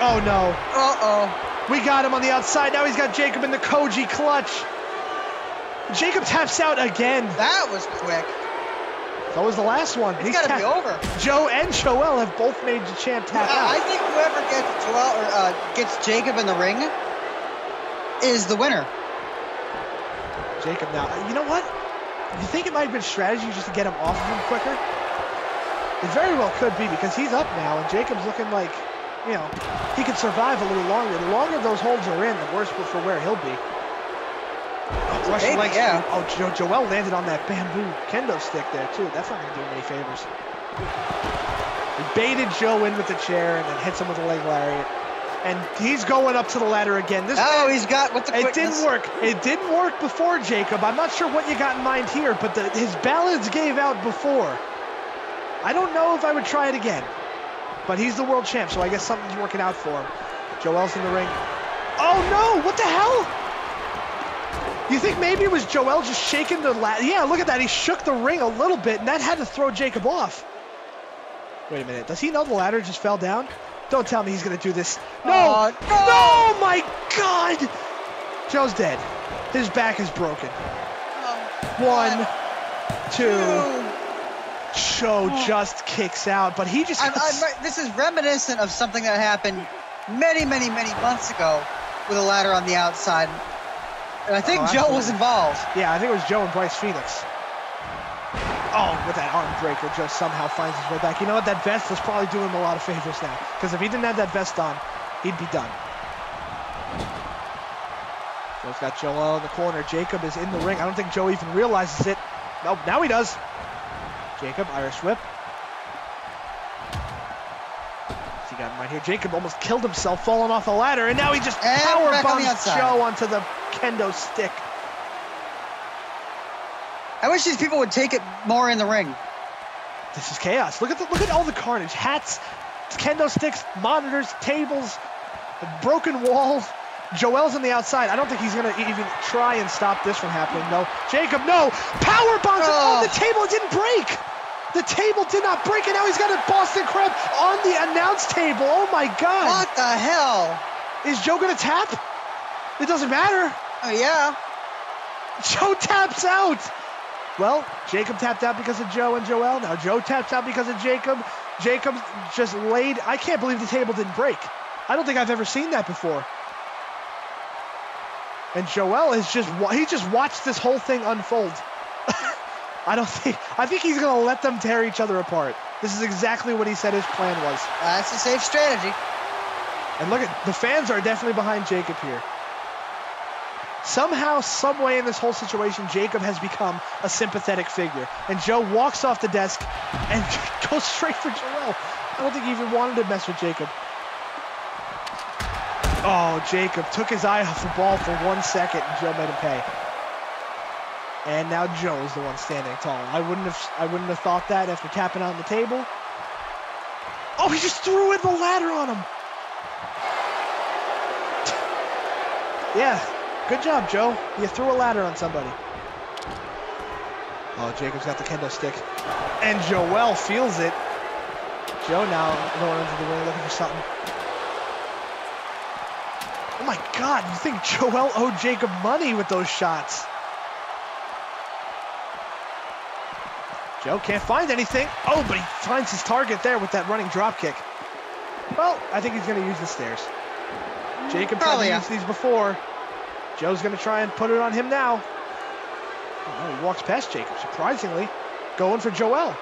Oh, no. Uh-oh. We got him on the outside. Now he's got Jacob in the Koji clutch. Jacob taps out again. That was quick. That was the last one. It's got to be over. Joe and Joelle have both made the champ tap uh, out. I think whoever gets Joelle or uh, gets Jacob in the ring is the winner. Jacob now. You know what? You think it might have been strategy just to get him off of him quicker? It very well could be, because he's up now and Jacob's looking like, you know, he could survive a little longer. The longer those holds are in, the worse for where he'll be. Oh, Russian legs. Yeah. Oh, jo Joelle landed on that bamboo kendo stick there, too. That's not going to do him any favors. He baited Joe in with the chair and then hits him with a leg lariat. And he's going up to the ladder again. This oh, man, he's got, what's the quickness? It didn't work. It didn't work before, Jacob. I'm not sure what you got in mind here, but the, his balance gave out before. I don't know if I would try it again. But he's the world champ, so I guess something's working out for him. Joelle's in the ring. Oh, no! What the hell? You think maybe it was Joelle just shaking the ladder? Yeah, look at that. He shook the ring a little bit, and that had to throw Jacob off. Wait a minute. Does he know the ladder just fell down? Don't tell me he's going to do this. No! Uh, no! No, my God! Joe's dead. His back is broken. Oh, One, two... two. Joe oh. just kicks out, but he just... I'm, I'm, this is reminiscent of something that happened many, many, many months ago with a ladder on the outside. And I think oh, Joe absolutely. was involved. Yeah, I think it was Joe and Bryce Phoenix. Oh, with that arm breaker, Joe somehow finds his way back. You know what? That vest was probably doing him a lot of favors now, because if he didn't have that vest on, he'd be done. Joe's got Joelle in the corner. Jacob is in the ring. I don't think Joe even realizes it. Nope, now he does. Jacob, Irish whip. What's he got in mind here? Jacob almost killed himself falling off the ladder, and now he just and power bombs on Joe onto the kendo stick. I wish these people would take it more in the ring. This is chaos. Look at the, look at all the carnage. Hats, kendo sticks, monitors, tables, a broken walls. Joelle's on the outside. I don't think he's going to even try and stop this from happening. No. Jacob, no. Power bombs him. Oh, the table didn't break. The table did not break, and now he's got a Boston Crab on the announce table. Oh, my God. What the hell? Is Joe going to tap? It doesn't matter. Oh, yeah. Joe taps out. Well, Jacob tapped out because of Joe and Joelle. Now Joe taps out because of Jacob. Jacob just laid. I can't believe the table didn't break. I don't think I've ever seen that before. And Joelle is just, he just watched this whole thing unfold. I don't think, I think he's going to let them tear each other apart. This is exactly what he said his plan was. Uh, that's a safe strategy. And look at, the fans are definitely behind Jacob here. Somehow, someway in this whole situation, Jacob has become a sympathetic figure. And Joe walks off the desk and goes straight for Joelle. I don't think he even wanted to mess with Jacob. Oh, Jacob took his eye off the ball for one second, and Joe made him pay. And now Joe is the one standing tall. I wouldn't have, I wouldn't have thought that after tapping out on the table. Oh, he just threw in the ladder on him. Yeah, good job, Joe. You threw a ladder on somebody. Oh, Jacob's got the kendo stick, and Joelle feels it. Joe now going into the ring looking for something. Oh my God, you think Joelle owed Jacob money with those shots? Joe can't find anything. Oh, but he finds his target there with that running drop kick. Well, I think he's going to use the stairs. Jacob probably used these before. Joe's going to try and put it on him now. Oh, no, he walks past Jacob, surprisingly, going for Joelle.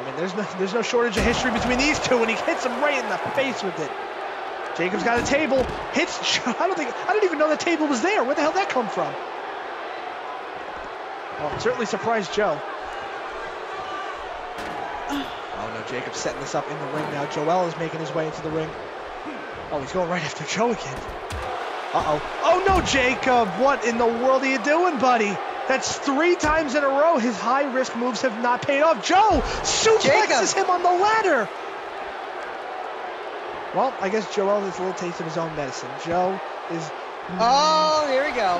I mean, there's no, there's no shortage of history between these two, and he hits him right in the face with it. Jacob's got a table, hits Joe. I don't think, I didn't even know the table was there. Where the hell did that come from? Well, it certainly surprised Joe. Oh no, Jacob's setting this up in the ring now. Joelle is making his way into the ring. Oh, he's going right after Joe again. Uh-oh. Oh no, Jacob, what in the world are you doing, buddy? That's three times in a row his high-risk moves have not paid off. Joe suplexes him on the ladder. Well, I guess Joelle has a little taste of his own medicine. Joe is... Oh, here we go.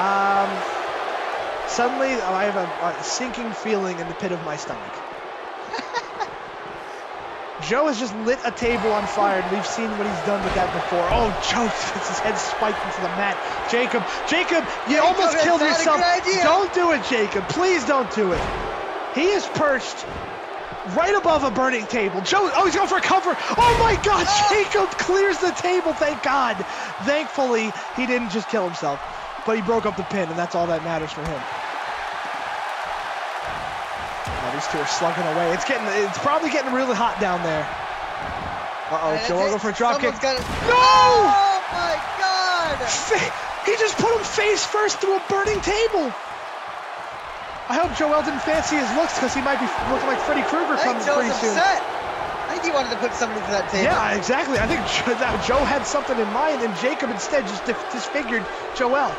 Um, suddenly, I have a, a sinking feeling in the pit of my stomach. Joe has just lit a table on fire, and we've seen what he's done with that before. Oh, Joe gets his head spiked into the mat. Jacob, Jacob, you Jacob, almost killed yourself. Don't do it, Jacob. Please don't do it. He is perched right above a burning table. Joe, oh, he's going for a cover. Oh, my God, Jacob clears the table, thank God. Thankfully, he didn't just kill himself, but he broke up the pin, and that's all that matters for him. Oh, these two are slugging away. It's getting, it's probably getting really hot down there. Uh-oh, Joe will go for a drop kick. No! Oh, my God! He just put him face first through a burning table. I hope Joelle didn't fancy his looks, because he might be looking like Freddy Krueger coming pretty soon. I think Joe's upset. I think he wanted to put somebody to that table. Yeah, exactly. I think Joe had something in mind, and Jacob instead just disfigured Joelle.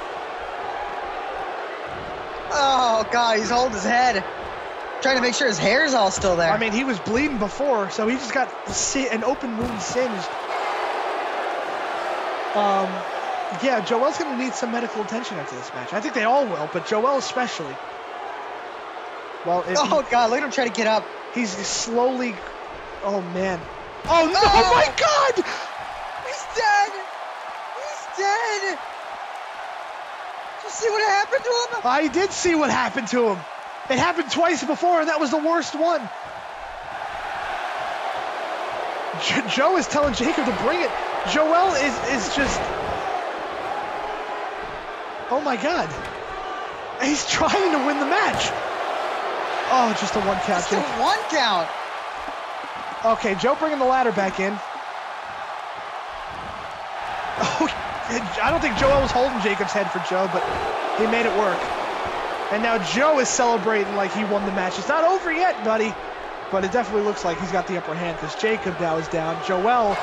Oh, God, he's holding his head. Trying to make sure his hair's all still there. I mean, he was bleeding before, so he just got an open wound singed. Um, yeah, Joelle's going to need some medical attention after this match. I think they all will, but Joelle especially. Well, oh, he, God, look at him try to get up. He's slowly... Oh, man. Oh, no, oh, my God! He's dead! He's dead! Did you see what happened to him? I did see what happened to him. It happened twice before, and that was the worst one. Jo Joe is telling Jacob to bring it. Joelle is, is just... Oh, my God. He's trying to win the match. Oh, just a one count. Just a one count. Okay, Joe bringing the ladder back in. Oh, I don't think Joelle was holding Jacob's head for Joe, but he made it work. And now Joe is celebrating like he won the match. It's not over yet, buddy. But it definitely looks like he's got the upper hand because Jacob now is down. Joelle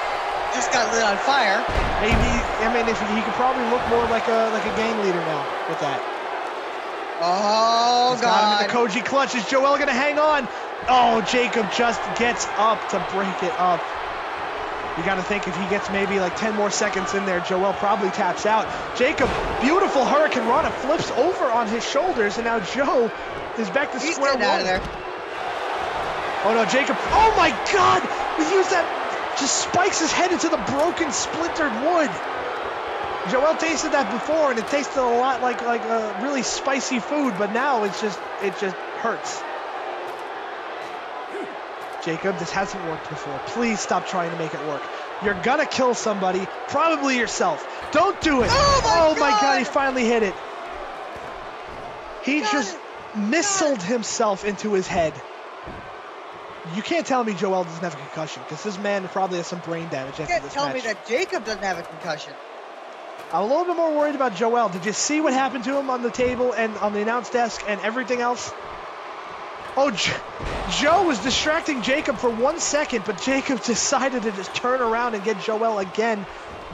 just got lit on fire. Maybe, I mean, if he, he could probably look more like a like a gang leader now with that. Oh, God. Got him in the Koji clutches. Joelle going to hang on. Oh, Jacob just gets up to break it up. You got to think if he gets maybe like ten more seconds in there, Joelle probably taps out. Jacob, beautiful hurricane rana, flips over on his shoulders, and now Joe is back to He's square one. Out of there. Oh, no, Jacob. Oh, my God. He used that. Just spikes his head into the broken, splintered wood. Joelle tasted that before, and it tasted a lot like like uh, really spicy food, but now it's just it just hurts. Jacob, this hasn't worked before. Please stop trying to make it work. You're gonna kill somebody, probably yourself. Don't do it. Oh my, oh my God. God, he finally hit it. He God. just missiled God. himself into his head. You can't tell me Joelle doesn't have a concussion, because this man probably has some brain damage after this match. You can't tell me that Jacob doesn't have a concussion. I'm a little bit more worried about Joelle. Did you see what happened to him on the table and on the announce desk and everything else? Oh, Jo Joe was distracting Jacob for one second, but Jacob decided to just turn around and get Joelle again.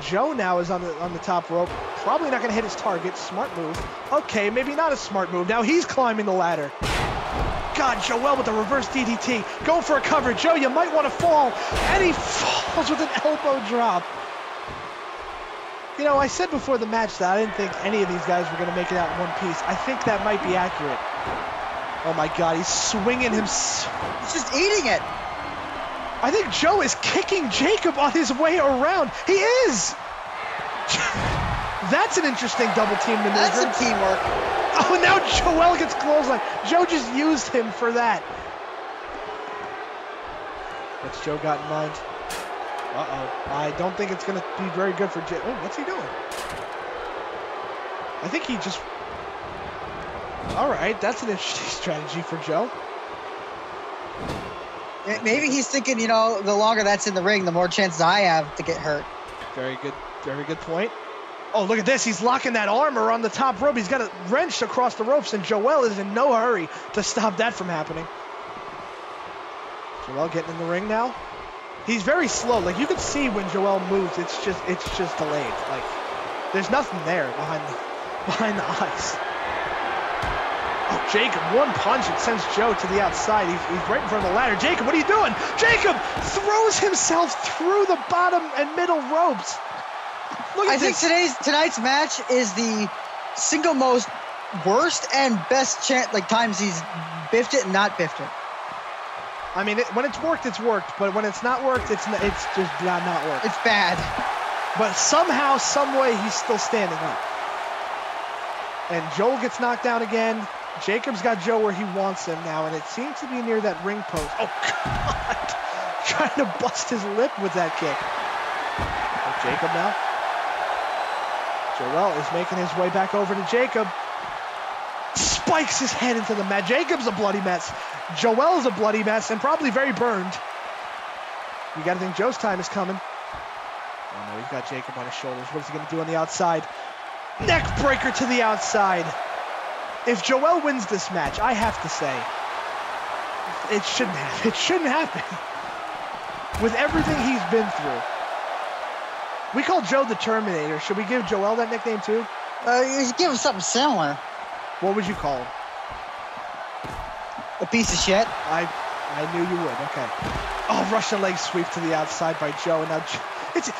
Joe now is on the on the top rope. Probably not going to hit his target. Smart move. Okay, maybe not a smart move. Now he's climbing the ladder. God, Joelle with the reverse D D T. Going for a cover. Joe, you might want to fall. And he falls with an elbow drop. You know, I said before the match that I didn't think any of these guys were going to make it out in one piece. I think that might be accurate. Oh, my God. He's swinging him. He's just eating it. I think Joe is kicking Jacob on his way around. He is. That's an interesting double team maneuver. That's some teamwork. Oh, now Joelle gets clothesline. Joe just used him for that. What's Joe got in mind? Uh-oh. I don't think it's going to be very good for Jay. Oh, what's he doing? I think he just... All right, that's an interesting strategy for Joe. Maybe he's thinking, you know, the longer that's in the ring, the more chances I have to get hurt. Very good. Very good point. Oh, look at this. He's locking that armor on the top rope. He's got it wrenched across the ropes, and Joelle is in no hurry to stop that from happening. Joelle getting in the ring now. He's very slow. Like, you can see when Joelle moves, it's just it's just delayed. Like, there's nothing there behind the, behind the eyes. Oh, Jacob, one punch. It sends Joe to the outside. He's, he's right in front of the ladder. Jacob, what are you doing? Jacob throws himself through the bottom and middle ropes. Look at I this. think today's tonight's match is the single most worst and best chance, like, times he's biffed it and not biffed it. I mean, it, when it's worked, it's worked. But when it's not worked, it's it's just not, not worked. It's bad. But somehow, some way, he's still standing up. And Joel gets knocked down again. Jacob's got Joe where he wants him now, and it seems to be near that ring post. Oh, God. Trying to bust his lip with that kick. And Jacob now. Joelle is making his way back over to Jacob. Spikes his head into the mat. Jacob's a bloody mess. Joelle's a bloody mess and probably very burned. You got to think Joe's time is coming. Oh, no, he's got Jacob on his shoulders. What is he going to do on the outside? Neck breaker to the outside. If Joelle wins this match, I have to say, it shouldn't happen. It shouldn't happen. with everything he's been through. We call Joe the Terminator. Should we give Joelle that nickname too? Uh, give him something similar. What would you call him? A piece of shit. I, I knew you would. Okay. Oh, Russian leg sweep to the outside by Joe, and now it's.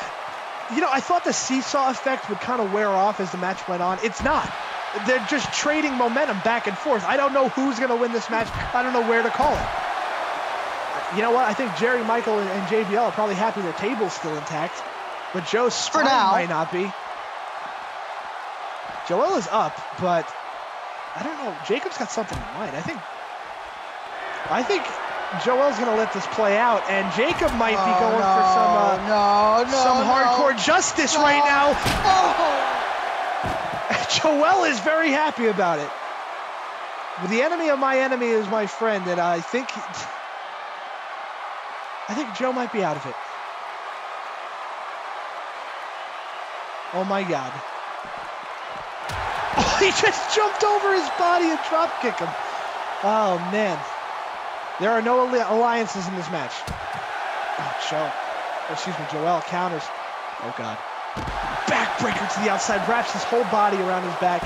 You know, I thought the seesaw effect would kind of wear off as the match went on. It's not. They're just trading momentum back and forth. I don't know who's going to win this match. I don't know where to call it. You know what? I think Jerry Michael and, and J B L are probably happy their table's still intact. But Joe's spine might not be. Joelle is up, but I don't know. Jacob's got something in mind. I think I think Joelle's going to let this play out, and Jacob might oh, be going no, for some uh, no, no, some no. hardcore justice no. right now. Oh. Joelle is very happy about it. The enemy of my enemy is my friend, and I think I think Joe might be out of it. Oh my God. Oh, he just jumped over his body and drop kicked him. Oh man. There are no alliances in this match. Oh, Joe. Excuse me, Joelle counters. Oh God. Backbreaker to the outside, wraps his whole body around his back.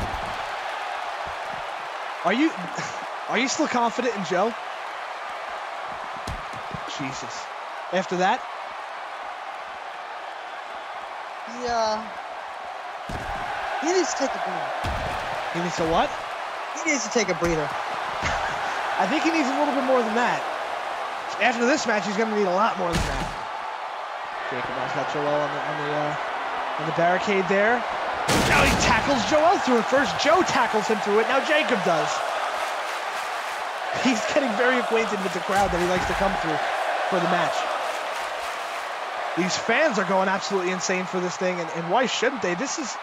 Are you are you still confident in Joe? Jesus. After that? Yeah. He needs to take a breather. He needs to what? He needs to take a breather. I think he needs a little bit more than that. After this match, he's going to need a lot more than that. Jacob has got Joelle on the on the, uh, on the barricade there. Now he tackles Joelle through it. First Joe tackles him through it. Now Jacob does. He's getting very acquainted with the crowd that he likes to come through for the match. These fans are going absolutely insane for this thing, and, and why shouldn't they? This is...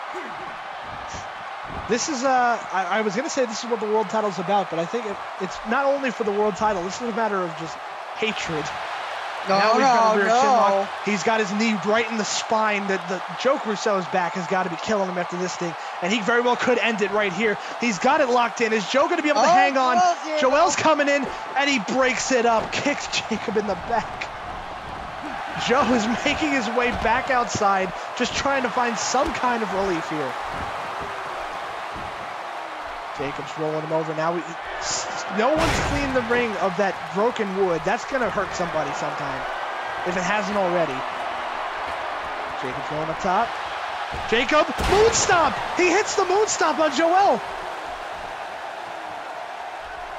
This is, uh, I, I was going to say this is what the world title's about, but I think it, it's not only for the world title. This is a matter of just hatred. No, now he's, no, got a rear no. chin lock. He's got his knee right in the spine. The, the Joe Crusoe's back has got to be killing him after this thing, and he very well could end it right here. He's got it locked in. Is Joe going to be able to oh, hang on? Yeah. Joelle's coming in, and he breaks it up, kicks Jacob in the back. Joe is making his way back outside, just trying to find some kind of relief here. Jacob's rolling him over now. We, no one's cleaned the ring of that broken wood. That's going to hurt somebody sometime, if it hasn't already. Jacob's going up top. Jacob, moon stomp! He hits the moon stomp on Joelle.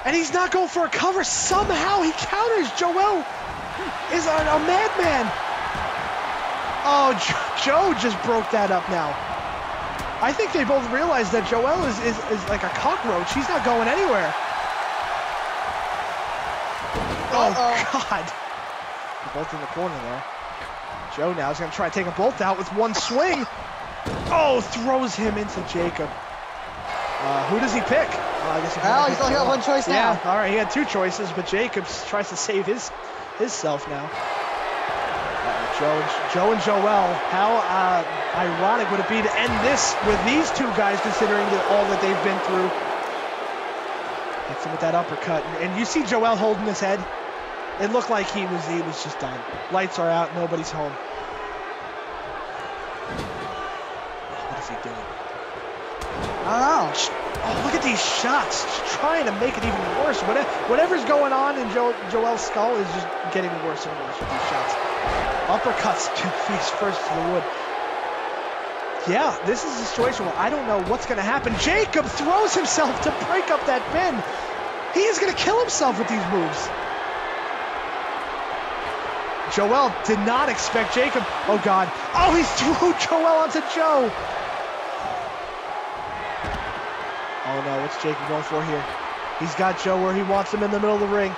And he's not going for a cover. Somehow he counters. Joelle is a, a madman. Oh, Joe just broke that up now. I think they both realize that Joelle is, is, is like a cockroach. He's not going anywhere. Uh-oh. Oh, God. They're both in the corner there. Joe now is going to try to take them both out with one swing. Oh, throws him into Jacob. Uh, who does he pick? Well, I guess he well, he's only got one choice now. Yeah, all right, he had two choices, but Jacob tries to save his, his self now. Joe, Joe and Joelle, how uh, ironic would it be to end this with these two guys considering the, all that they've been through? Hits him with that uppercut. And, and you see Joelle holding his head. It looked like he was, he was just done. Lights are out. Nobody's home. What is he doing? I don't know. Oh, look at these shots. Just trying to make it even worse. Whatever, whatever's going on in jo Joelle's skull is just getting worse and worse with these shots. Uppercuts to face first to the wood. Yeah, this is a situation where I don't know what's going to happen. Jacob throws himself to break up that pin. He is going to kill himself with these moves. Joelle did not expect Jacob. Oh, God. Oh, he threw Joelle onto Joe. Oh, no, what's Jacob going for here? He's got Joe where he wants him in the middle of the ring.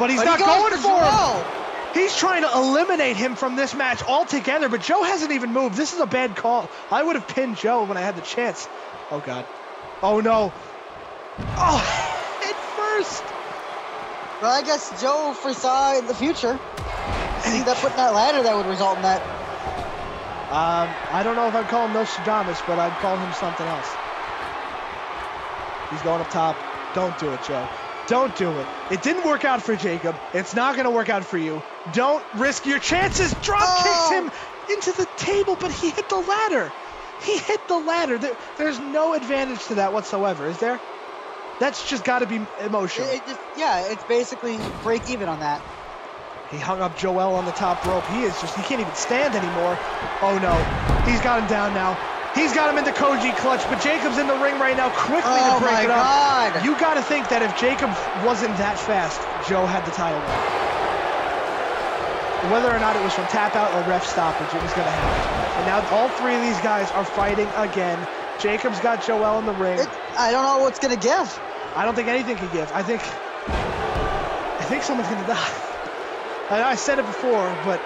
But he's but not he going for Joelle. him. He's trying to eliminate him from this match altogether, but Joe hasn't even moved. This is a bad call. I would have pinned Joe when I had the chance. Oh, God. Oh, no. Oh, head first. Well, I guess Joe foresaw in the future. See, that putting that ladder that would result in that. Um, I don't know if I'd call him Nostradamus, but I'd call him something else. He's going up top. Don't do it, Joe. Don't do it. It didn't work out for Jacob. It's not going to work out for you. Don't risk your chances. Drop oh. kicks him into the table, but he hit the ladder. He hit the ladder. There, there's no advantage to that whatsoever, is there? That's just got to be emotional. It, it just, yeah, it's basically break even on that. He hung up Joelle on the top rope. He is just, he can't even stand anymore. Oh no, he's got him down now. He's got him into Koji clutch, but Jacob's in the ring right now quickly oh to break it up. God. You got to think that if Jacob wasn't that fast, Joe had the title win. Whether or not it was from tap out or ref stoppage, it was going to happen. And now all three of these guys are fighting again. Jacob's got Joelle in the ring. It, I don't know what's going to give. I don't think anything could give. I think I think someone's going to die. I, I said it before, but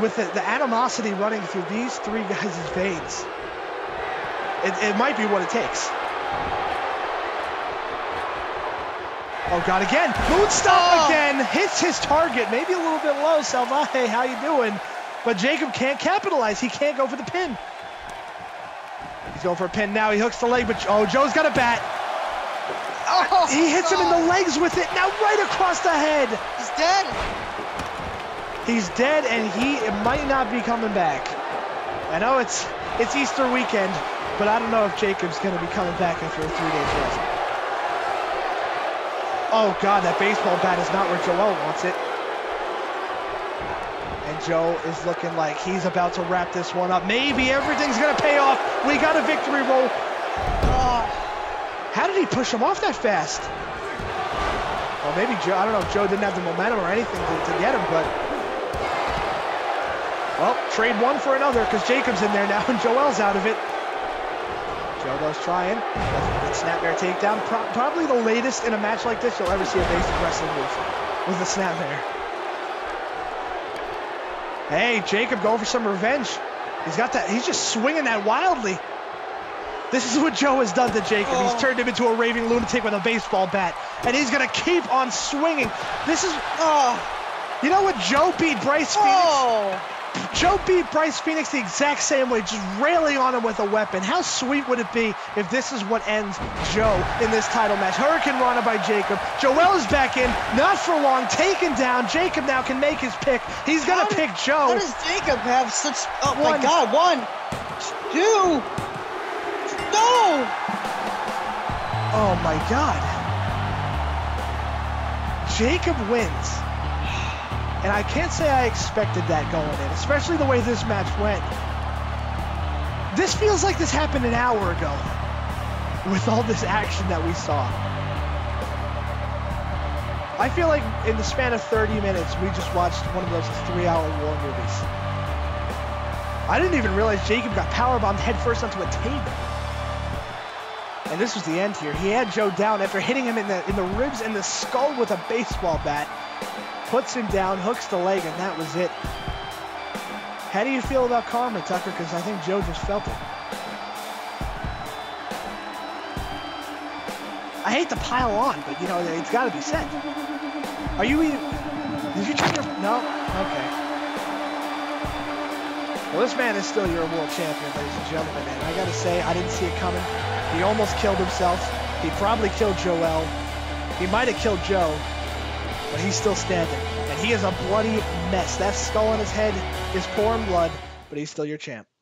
with the, the animosity running through these three guys' veins, it, it might be what it takes. Oh, God, again. Moonstop oh. again. Hits his target. Maybe a little bit low. Salvaje, how you doing? But Jacob can't capitalize. He can't go for the pin. He's going for a pin now. He hooks the leg, but oh, Joe's got a bat. Oh, he hits God. him in the legs with it. Now right across the head. He's dead. He's dead, and he it might not be coming back. I know it's it's Easter weekend, but I don't know if Jacob's going to be coming back after a three-day rest. Oh, God, that baseball bat is not where Joelle wants it. And Joe is looking like he's about to wrap this one up. Maybe everything's going to pay off. We got a victory roll. Oh. How did he push him off that fast? Well, maybe Joe, I don't know if Joe didn't have the momentum or anything to, to get him, but... Well, trade one for another, because Jacob's in there now, and Joelle's out of it. Joelle's trying. That's a good snapmare takedown. Pro probably the latest in a match like this you'll ever see a basic wrestling move with the snapmare. Hey, Jacob going for some revenge. He's got that, he's just swinging that wildly. This is what Joe has done to Jacob. Oh. He's turned him into a raving lunatic with a baseball bat, and he's gonna keep on swinging. This is, oh, you know what? Joe beat Bryce Phoenix. Oh. Joe beat Bryce Phoenix the exact same way, just railing on him with a weapon. How sweet would it be if this is what ends Joe in this title match? Hurricane Rana by Jacob. Joelle's back in, not for long, taken down. Jacob now can make his pick. He's gonna pick Joe. How does Jacob have such, oh my God, one, two, no! Oh my God. Jacob wins. And I can't say I expected that going in, especially the way this match went. This feels like this happened an hour ago with all this action that we saw. I feel like in the span of thirty minutes, we just watched one of those three-hour war movies. I didn't even realize Jacob got powerbombed headfirst onto a table. And this was the end here. He had Joe down after hitting him in the, in the ribs and the skull with a baseball bat. Puts him down, hooks the leg, and that was it. How do you feel about karma, Tucker? Because I think Joe just felt it. I hate to pile on, but, you know, it's got to be said. Are you even... Did you check your... No? Okay. Well, this man is still your world champion, ladies and gentlemen, and I got to say, I didn't see it coming. He almost killed himself. He probably killed Joelle. He might have killed Joe. But he's still standing, and he is a bloody mess. That skull on his head is pouring blood, but he's still your champ.